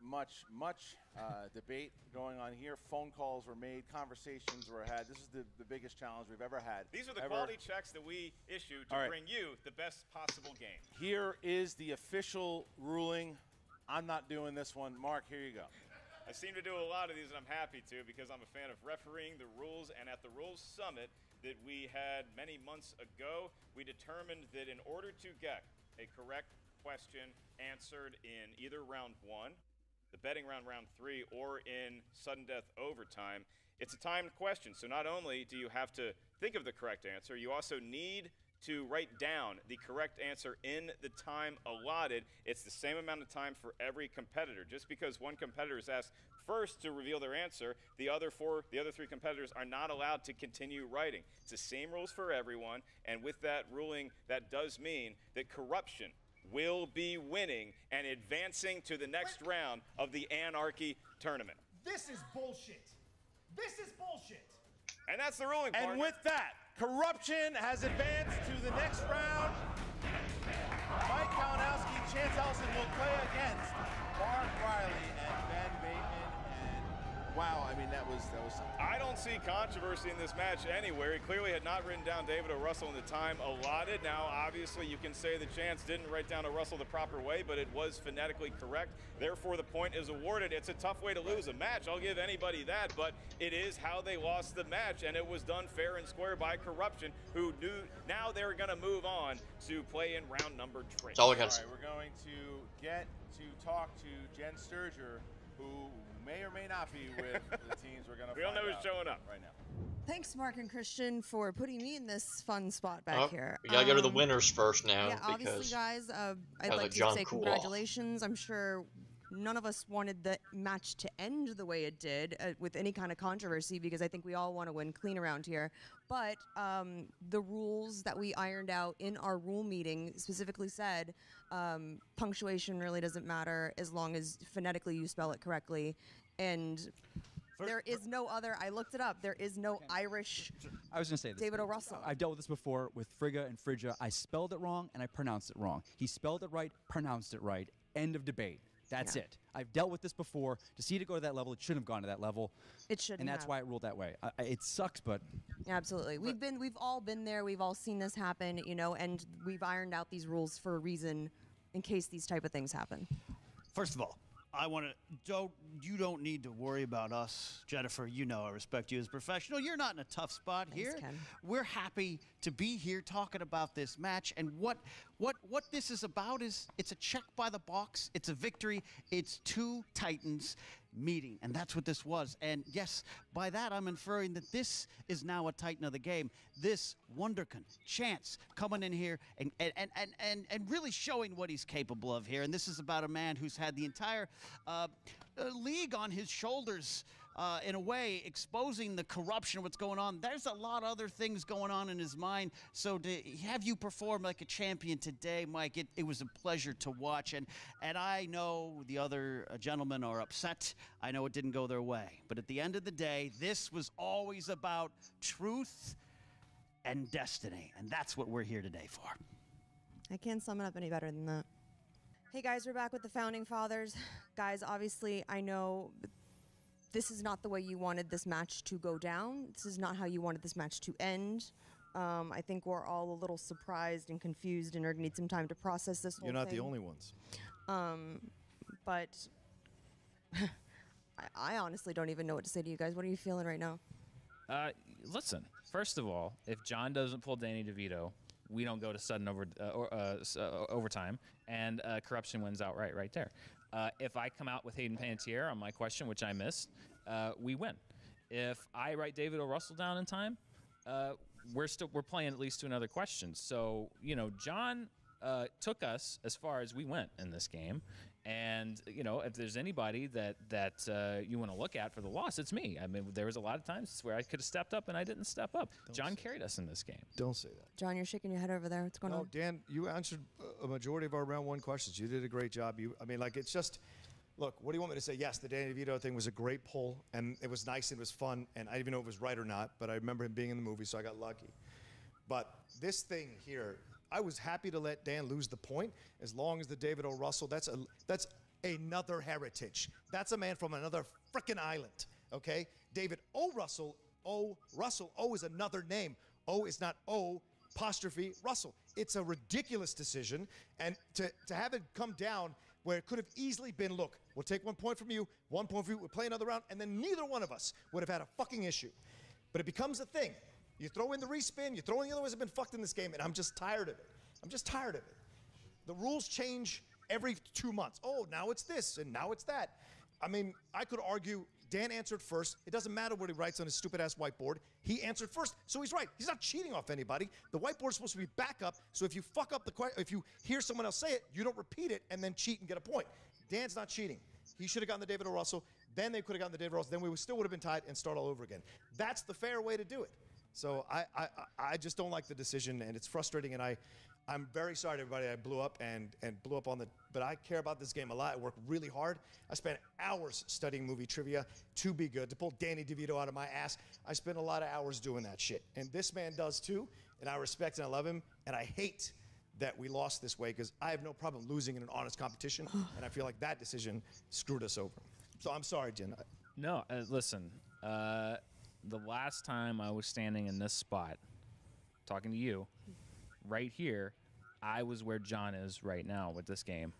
debate going on here. Phone calls were made, conversations were had. This is the biggest challenge we've ever had. These are the quality checks that we issue to bring you the best possible game. Here is the official ruling. I'm not doing this one. Mark, here you go. I seem to do a lot of these, and I'm happy to, because I'm a fan of refereeing the rules. And at the Rules Summit that we had many months ago, we determined that in order to get a correct question answered in either round 1, the betting round, round 3, or in sudden death overtime, it's a timed question. So not only do you have to think of the correct answer, you also need to write down the correct answer in the time allotted. It's the same amount of time for every competitor. Just because one competitor is asked first to reveal their answer, the other three competitors are not allowed to continue writing. It's the same rules for everyone, and with that ruling, that does mean that corruption will be winning and advancing to the next round of the Anarchy tournament. This is bullshit. This is bullshit. And that's the ruling, partner. And with that, corruption has advanced to the next round. Mike Kalinowski, Chance Ellison will play against Mark Riley and Ben Bateman. And wow, I mean, that was something. I don't see controversy in this match anywhere. He clearly had not written down David O. Russell in the time allotted. Now, obviously, you can say that Chance didn't write down O. Russell the proper way, but it was phonetically correct. Therefore, the point is awarded. It's a tough way to lose a match. I'll give anybody that, but it is how they lost the match, and it was done fair and square by corruption, who knew. Now they're going to move on to play in round 3. All right, we're going to get to talk to Jen Sturger, who may or may not be with the teams we're going to play. We all know who's showing up right now. Thanks, Mark and Christian, for putting me in this fun spot back here. We got to go to the winners first now. Yeah, obviously, guys, I'd like to say congratulations. I'm sure none of us wanted the match to end the way it did with any kind of controversy, because I think we all want to win clean around here. But the rules that we ironed out in our rule meeting specifically said punctuation really doesn't matter as long as phonetically you spell it correctly. And there is no other, I looked it up, there is no Irish I was gonna say this. David O. Russell. I've dealt with this before with Frigga and Frigga. I spelled it wrong and I pronounced it wrong. He spelled it right, pronounced it right. End of debate. That's it. I've dealt with this before. To see it go to that level, it shouldn't have gone to that level. It shouldn't. And that's why it ruled that way. It sucks, but absolutely, we've all been there. We've all seen this happen, you know, and we've ironed out these rules for a reason, in case these type of things happen. First of all, I want to you don't need to worry about us, Jennifer. You know I respect you as a professional. You're not in a tough spot here. Ken. We're happy to be here talking about this match, and what this is about is it's a check by the box. It's a victory. It's two Titans meeting, and that's what this was. And yes, by that I'm inferring that this is now a Titan of the game. This Wunderkind Chance coming in here and really showing what he's capable of here. And this is about a man who's had the entire league on his shoulders, in a way, exposing the corruption, what's going on. There's a lot of other things going on in his mind. So to have you perform like a champion today, Mike, it was a pleasure to watch. And I know the other gentlemen are upset. I know it didn't go their way. But at the end of the day, this was always about truth and destiny. And that's what we're here today for. I can't sum it up any better than that. Hey, guys, we're back with the Founding Fathers. Guys, obviously, I know this is not the way you wanted this match to go down. This is not how you wanted this match to end. I think we're all a little surprised and confused, and we're going to need some time to process this whole thing. You're not the only ones. But I honestly don't even know what to say to you guys. What are you feeling right now? Listen, first of all, if John doesn't pull Danny DeVito, we don't go to sudden overtime, and corruption wins outright right there. If I come out with Hayden Panettiere on my question, which I missed, we win. If I write David O. Russell down in time, we're playing at least to another question. So, you know, John took us as far as we went in this game, and you know, if there's anybody that you want to look at for the loss, it's me. I mean, there was a lot of times where I could have stepped up and I didn't step up. John carried us in this game. Don't say that. John, you're shaking your head over there. What's going on? No, Dan, you answered a majority of our round one questions. You did a great job. I mean, like, it's just, look, what do you want me to say? Yes, the Danny DeVito thing was a great pull, and it was nice and it was fun, and I didn't even know if it was right or not, but I remember him being in the movie, so I got lucky. But this thing here, I was happy to let Dan lose the point as long as the David O. Russell, that's another heritage. That's a man from another frickin' island, okay? David O. Russell, O is another name. O is not O', Russell. It's a ridiculous decision, and to have it come down where it could have easily been, look, we'll take 1 point from you, 1 point from you, we'll play another round, and then neither one of us would have had a fucking issue. But it becomes a thing. You throw in the respin, you throw in the other ways I've been fucked in this game, and I'm just tired of it. I'm just tired of it. The rules change every 2 months. Oh, now it's this, and now it's that. I mean, I could argue Dan answered first. It doesn't matter what he writes on his stupid-ass whiteboard. He answered first, so he's right. He's not cheating off anybody. The whiteboard's supposed to be backup, so if you fuck up the question, if you hear someone else say it, you don't repeat it and then cheat and get a point. Dan's not cheating. He should have gotten the David O. Russell. Then they could have gotten the David O. Russell. Then we still would have been tied and start all over again. That's the fair way to do it. So I just don't like the decision, and it's frustrating, and I'm very sorry to everybody I blew up and blew up on the, but I care about this game a lot. I work really hard. I spent hours studying movie trivia to be good, to pull Danny DeVito out of my ass. I spent a lot of hours doing that shit, and this man does too, and I respect and I love him, and I hate that we lost this way, because I have no problem losing in an honest competition, and I feel like that decision screwed us over. So I'm sorry, Jen. No, listen. The last time I was standing in this spot, talking to you, right here, I was where John is right now with this game.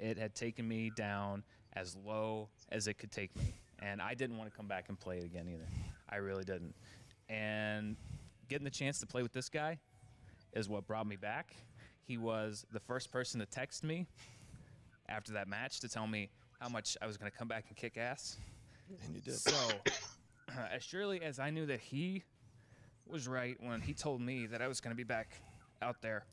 It had taken me down as low as it could take me. And I didn't want to come back and play it again either. I really didn't. And getting the chance to play with this guy is what brought me back. He was the first person to text me after that match to tell me how much I was going to come back and kick ass. And you did. So as surely as I knew that he was right when he told me that I was going to be back out there,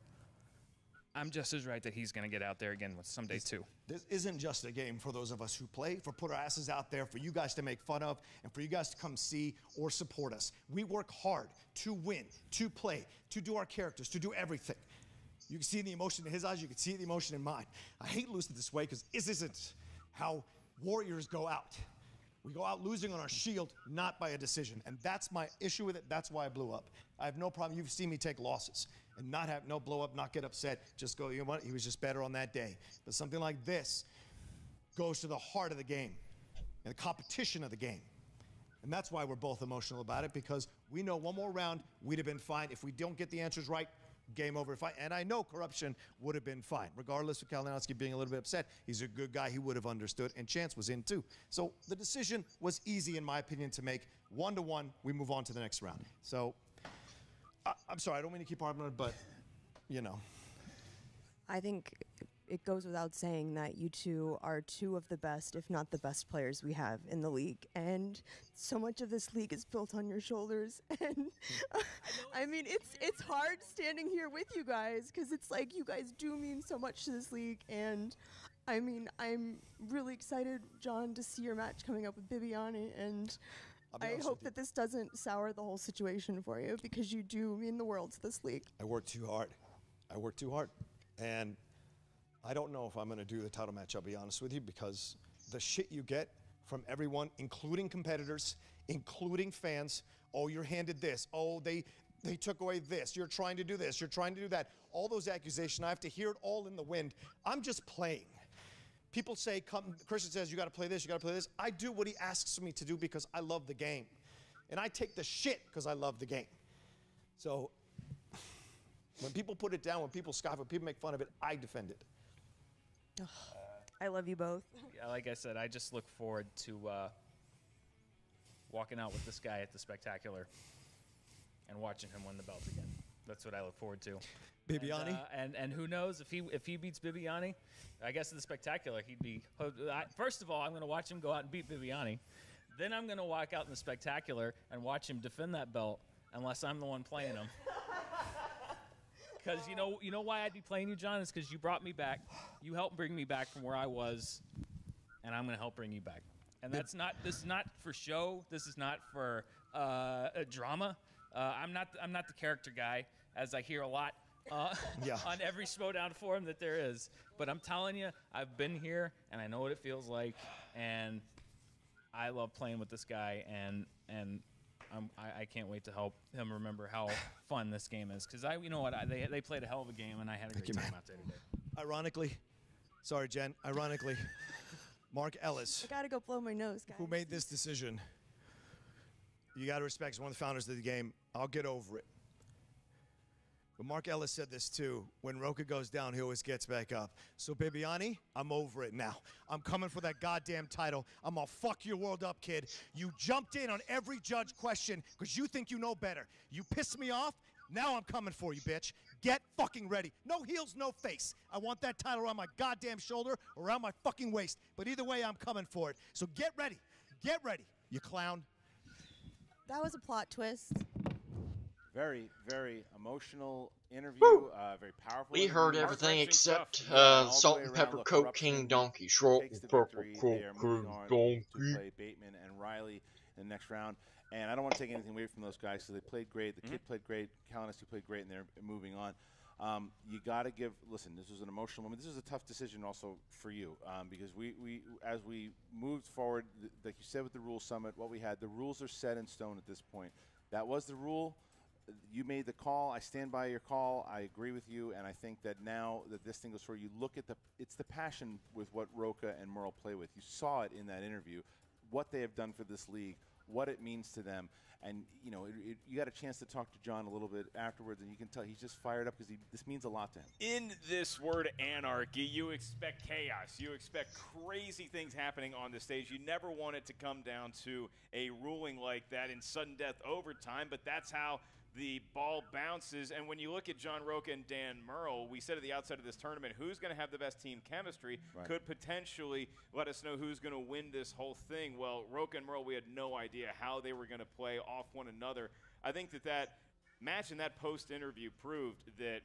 I'm just as right that he's going to get out there again someday too. This isn't just a game for those of us who play, for put our asses out there, for you guys to make fun of, and for you guys to come see or support us. We work hard to win, to play, to do our characters, to do everything. You can see the emotion in his eyes, you can see the emotion in mine. I hate losing this way because this isn't how warriors go out. We go out losing on our shield, not by a decision. And that's my issue with it. That's why I blew up. I have no problem. You've seen me take losses and not have no blow up, not get upset. Just go, you know what? He was just better on that day. But something like this goes to the heart of the game and the competition of the game. And that's why we're both emotional about it, because we know one more round, we'd have been fine. If we don't get the answers right, game over. And I know corruption would have been fine. Regardless of Kalinowski being a little bit upset, he's a good guy. He would have understood. And Chance was in too. So the decision was easy, in my opinion, to make. 1-1, we move on to the next round. So I'm sorry, I don't mean to keep harping on it, but you know. I think it goes without saying that you two are two of the best, if not the best players we have in the league. And so much of this league is built on your shoulders. And I mean, it's hard standing here with you guys, because it's like you guys do mean so much to this league. And I mean, I'm really excited, John, to see your match coming up with Bibbiani. And I hope that this doesn't sour the whole situation for you, because you do mean the world to this league. I work too hard. I work too hard. And I don't know if I'm going to do the title match, I'll be honest with you, because the shit you get from everyone, including competitors, including fans, oh, you're handed this, oh, they took away this, you're trying to do this, you're trying to do that, all those accusations, I have to hear it all in the wind. I'm just playing. People say, Christian says, you got to play this, you got to play this. I do what he asks me to do because I love the game. And I take the shit because I love the game. So when people put it down, when people scoff, when people make fun of it, I defend it. I love you both. Yeah, like I said, I just look forward to walking out with this guy at the Spectacular and watching him win the belt again. That's what I look forward to. Bibbiani, and who knows if he beats Bibbiani? I guess at the Spectacular he'd be. First of all, I'm going to watch him go out and beat Bibbiani. Then I'm going to walk out in the Spectacular and watch him defend that belt, unless I'm the one playing him. Because you know why I'd be playing you, John, is because you brought me back. You helped bring me back from where I was, and I'm going to help bring you back. And that's not. This is not for show. This is not for drama. I'm not the character guy, as I hear a lot on every Schmodown forum that there is. But I'm telling you, I've been here, and I know what it feels like. And I love playing with this guy, and. I can't wait to help him remember how fun this game is, because they played a hell of a game, and I had a great time out there today. Ironically, sorry, Jen. Ironically, Mark Ellis. I gotta go blow my nose, guys. Who made this decision? You gotta respect. He's one of the founders of the game. I'll get over it. But Mark Ellis said this too. When Rocha goes down, he always gets back up. So, Bibbiani, I'm over it now. I'm coming for that goddamn title. I'm going to fuck your world up, kid. You jumped in on every judge question because you think you know better. You pissed me off. Now I'm coming for you, bitch. Get fucking ready. No heels, no face. I want that title around my goddamn shoulder or around my fucking waist. But either way, I'm coming for it. So get ready. Get ready, you clown. That was a plot twist. Very, very emotional interview, very powerful. We heard everything except Salt and Pepper Coke King Donkey. Salt and Pepper Coke King Donkey. Play Bateman and Riley in the next round. And I don't want to take anything away from those guys, so they played great. The kid played great. Kalinowski played great, and they're moving on. You got to give – listen, this was an emotional moment. This is a tough decision also for you because as we moved forward, like you said with the Rule Summit, what we had, the rules are set in stone at this point. That was the rule. You made the call. I stand by your call. I agree with you, and I think that now that this thing goes forward, you look at it's the passion with what Rocha and Murrell play with. You saw it in that interview, what they have done for this league, what it means to them, and you know you got a chance to talk to John a little bit afterwards, and you can tell he's just fired up because this means a lot to him. In this word anarchy, you expect chaos. You expect crazy things happening on the stage. You never want it to come down to a ruling like that in sudden death overtime, but that's how the ball bounces. And when you look at John Rocha and Dan Murrell, we said at the outset of this tournament, who's going to have the best team chemistry could potentially let us know who's going to win this whole thing. Well, Rocha and Murrell, we had no idea how they were going to play off one another. I think that match and that post-interview proved that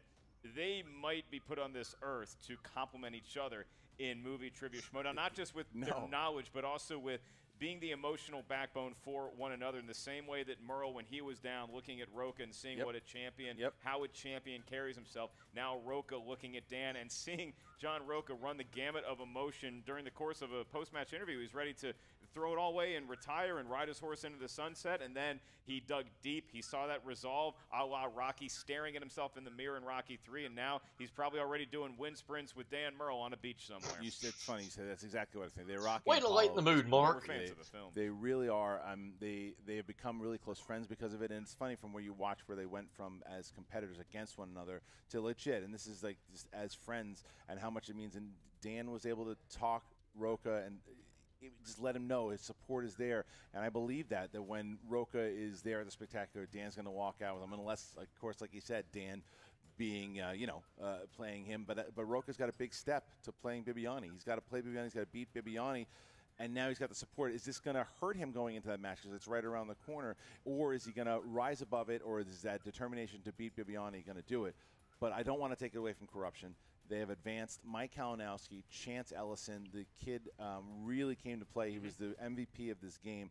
they might be put on this earth to complement each other in movie trivia schmodown, not just with their knowledge, but also with being the emotional backbone for one another, in the same way that Murrell, when he was down, looking at Rocha and seeing what a champion, how a champion carries himself. Now Rocha looking at Dan and seeing John Rocha run the gamut of emotion during the course of a post-match interview. He's ready to throw it all away and retire and ride his horse into the sunset, and then he dug deep. He saw that resolve, a la Rocky, staring at himself in the mirror in Rocky III, and now he's probably already doing wind sprints with Dan Murrell on a beach somewhere. It's funny. You said that's exactly what I think. They're Rocky. Way to lighten the mood, Mark. The film. They really are. They have become really close friends because of it, and it's funny from where you watch where they went from as competitors against one another to legit, and this is like just as friends and how much it means. And Dan was able to talk Rocha and just let him know his support is there, and I believe that when Rocha is there at the Spectacular, Dan's going to walk out with him, unless, of course, like you said, Dan being, playing him. But Rocha's got a big step to playing Bibbiani. He's got to play Bibbiani. He's got to beat Bibbiani. And now he's got the support. Is this going to hurt him going into that match because it's right around the corner? Or is he going to rise above it? Or is that determination to beat Bibbiani going to do it? But I don't want to take it away from corruption. They have advanced Mike Kalinowski, Chance Ellison. The kid really came to play. He was the MVP of this game.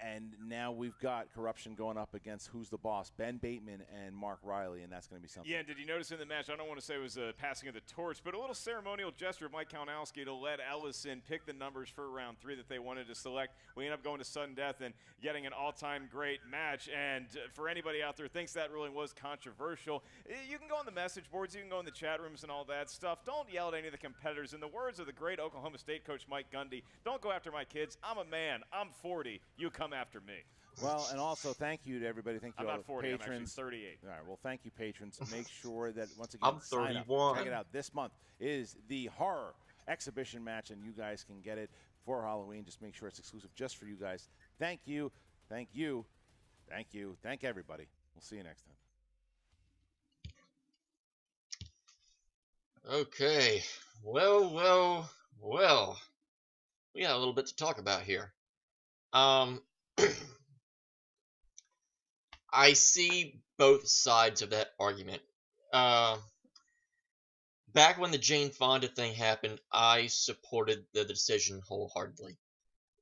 And now we've got corruption going up against who's the boss, Ben Bateman and Mark Riley, and that's going to be something. Yeah, did you notice in the match, I don't want to say it was a passing of the torch, but a little ceremonial gesture of Mike Kalinowski to let Ellison pick the numbers for round three that they wanted to select. We end up going to sudden death and getting an all-time great match. And for anybody out there who thinks that ruling was controversial, you can go on the message boards, you can go in the chat rooms and all that stuff. Don't yell at any of the competitors. In the words of the great Oklahoma State coach Mike Gundy, don't go after my kids. I'm a man. I'm 40. You come after me. Well, and also thank you to everybody. Thank you I'm all not 40, patrons. I'm actually 38. All right, well, thank you, patrons. Make sure that, once again, I'm 31. Check it out. This month is the horror exhibition match, and you guys can get it for Halloween. Just make sure it's exclusive just for you guys. Thank you. Thank you. Thank you. Thank everybody. We'll see you next time. Okay. Well, well, well. We got a little bit to talk about here. I see both sides of that argument. Back when the Jane Fonda thing happened, I supported the decision wholeheartedly.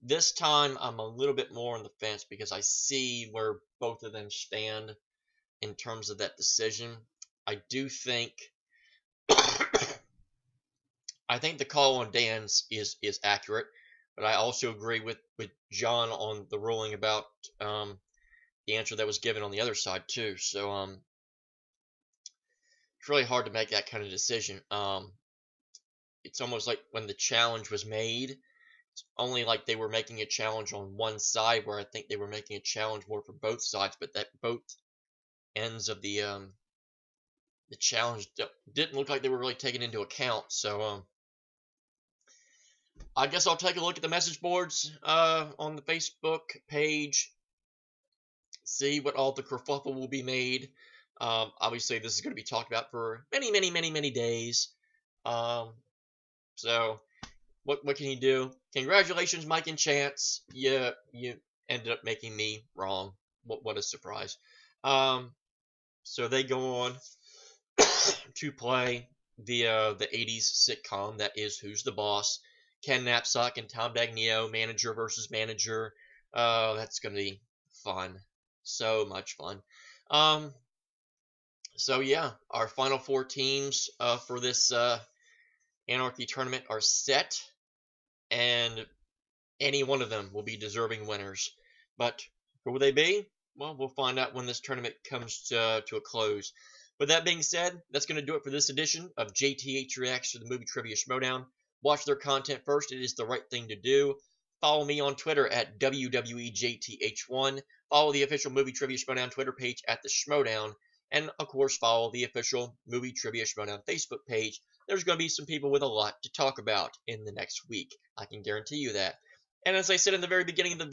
This time, I'm a little bit more on the fence because I see where both of them stand in terms of that decision. I do think... I think the call on Dan's is accurate. But I also agree with John on the ruling about the answer that was given on the other side, too. So it's really hard to make that kind of decision. It's almost like when the challenge was made, it's only like they were making a challenge on one side, where I think they were making a challenge more for both sides. But that both ends of the challenge didn't look like they were really taken into account. So... I guess I'll take a look at the message boards on the Facebook page, see what all the kerfuffle will be made. Obviously, this is going to be talked about for many, many, many, many days. So, what can you do? Congratulations, Mike and Chance. You ended up making me wrong. What a surprise. So they go on to play the 80s sitcom that is Who's the Boss? Ken Knapsack and Tom Dagneo, manager versus manager. That's going to be fun. So much fun. So, yeah, our final four teams for this Anarchy tournament are set. And any one of them will be deserving winners. But who will they be? Well, we'll find out when this tournament comes to a close. With that being said, that's going to do it for this edition of JTH Reacts to the Movie Trivia Schmodown. Watch their content first. It is the right thing to do. Follow me on Twitter at WWEJTH1. Follow the official Movie Trivia Schmodown Twitter page at The Schmodown. And, of course, follow the official Movie Trivia Schmodown Facebook page. There's going to be some people with a lot to talk about in the next week. I can guarantee you that. And as I said in the very beginning of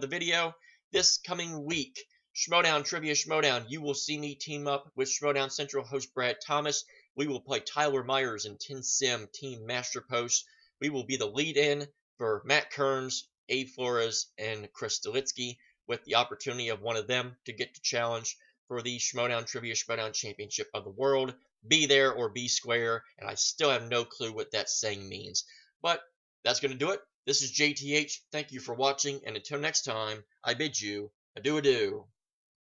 the video, this coming week, Schmodown Trivia Schmodown, you will see me team up with Schmodown Central host Brad Thomas. We will play Tyler Myers and Tim Sim, Team Master Post. We will be the lead-in for Matt Kearns, Abe Flores, and Chris Dolitzki, with the opportunity of one of them to get to challenge for the Schmodown Trivia Schmodown Championship of the World. be there or be square, and I still have no clue what that saying means. But that's going to do it. This is JTH. Thank you for watching, and until next time, I bid you adieu.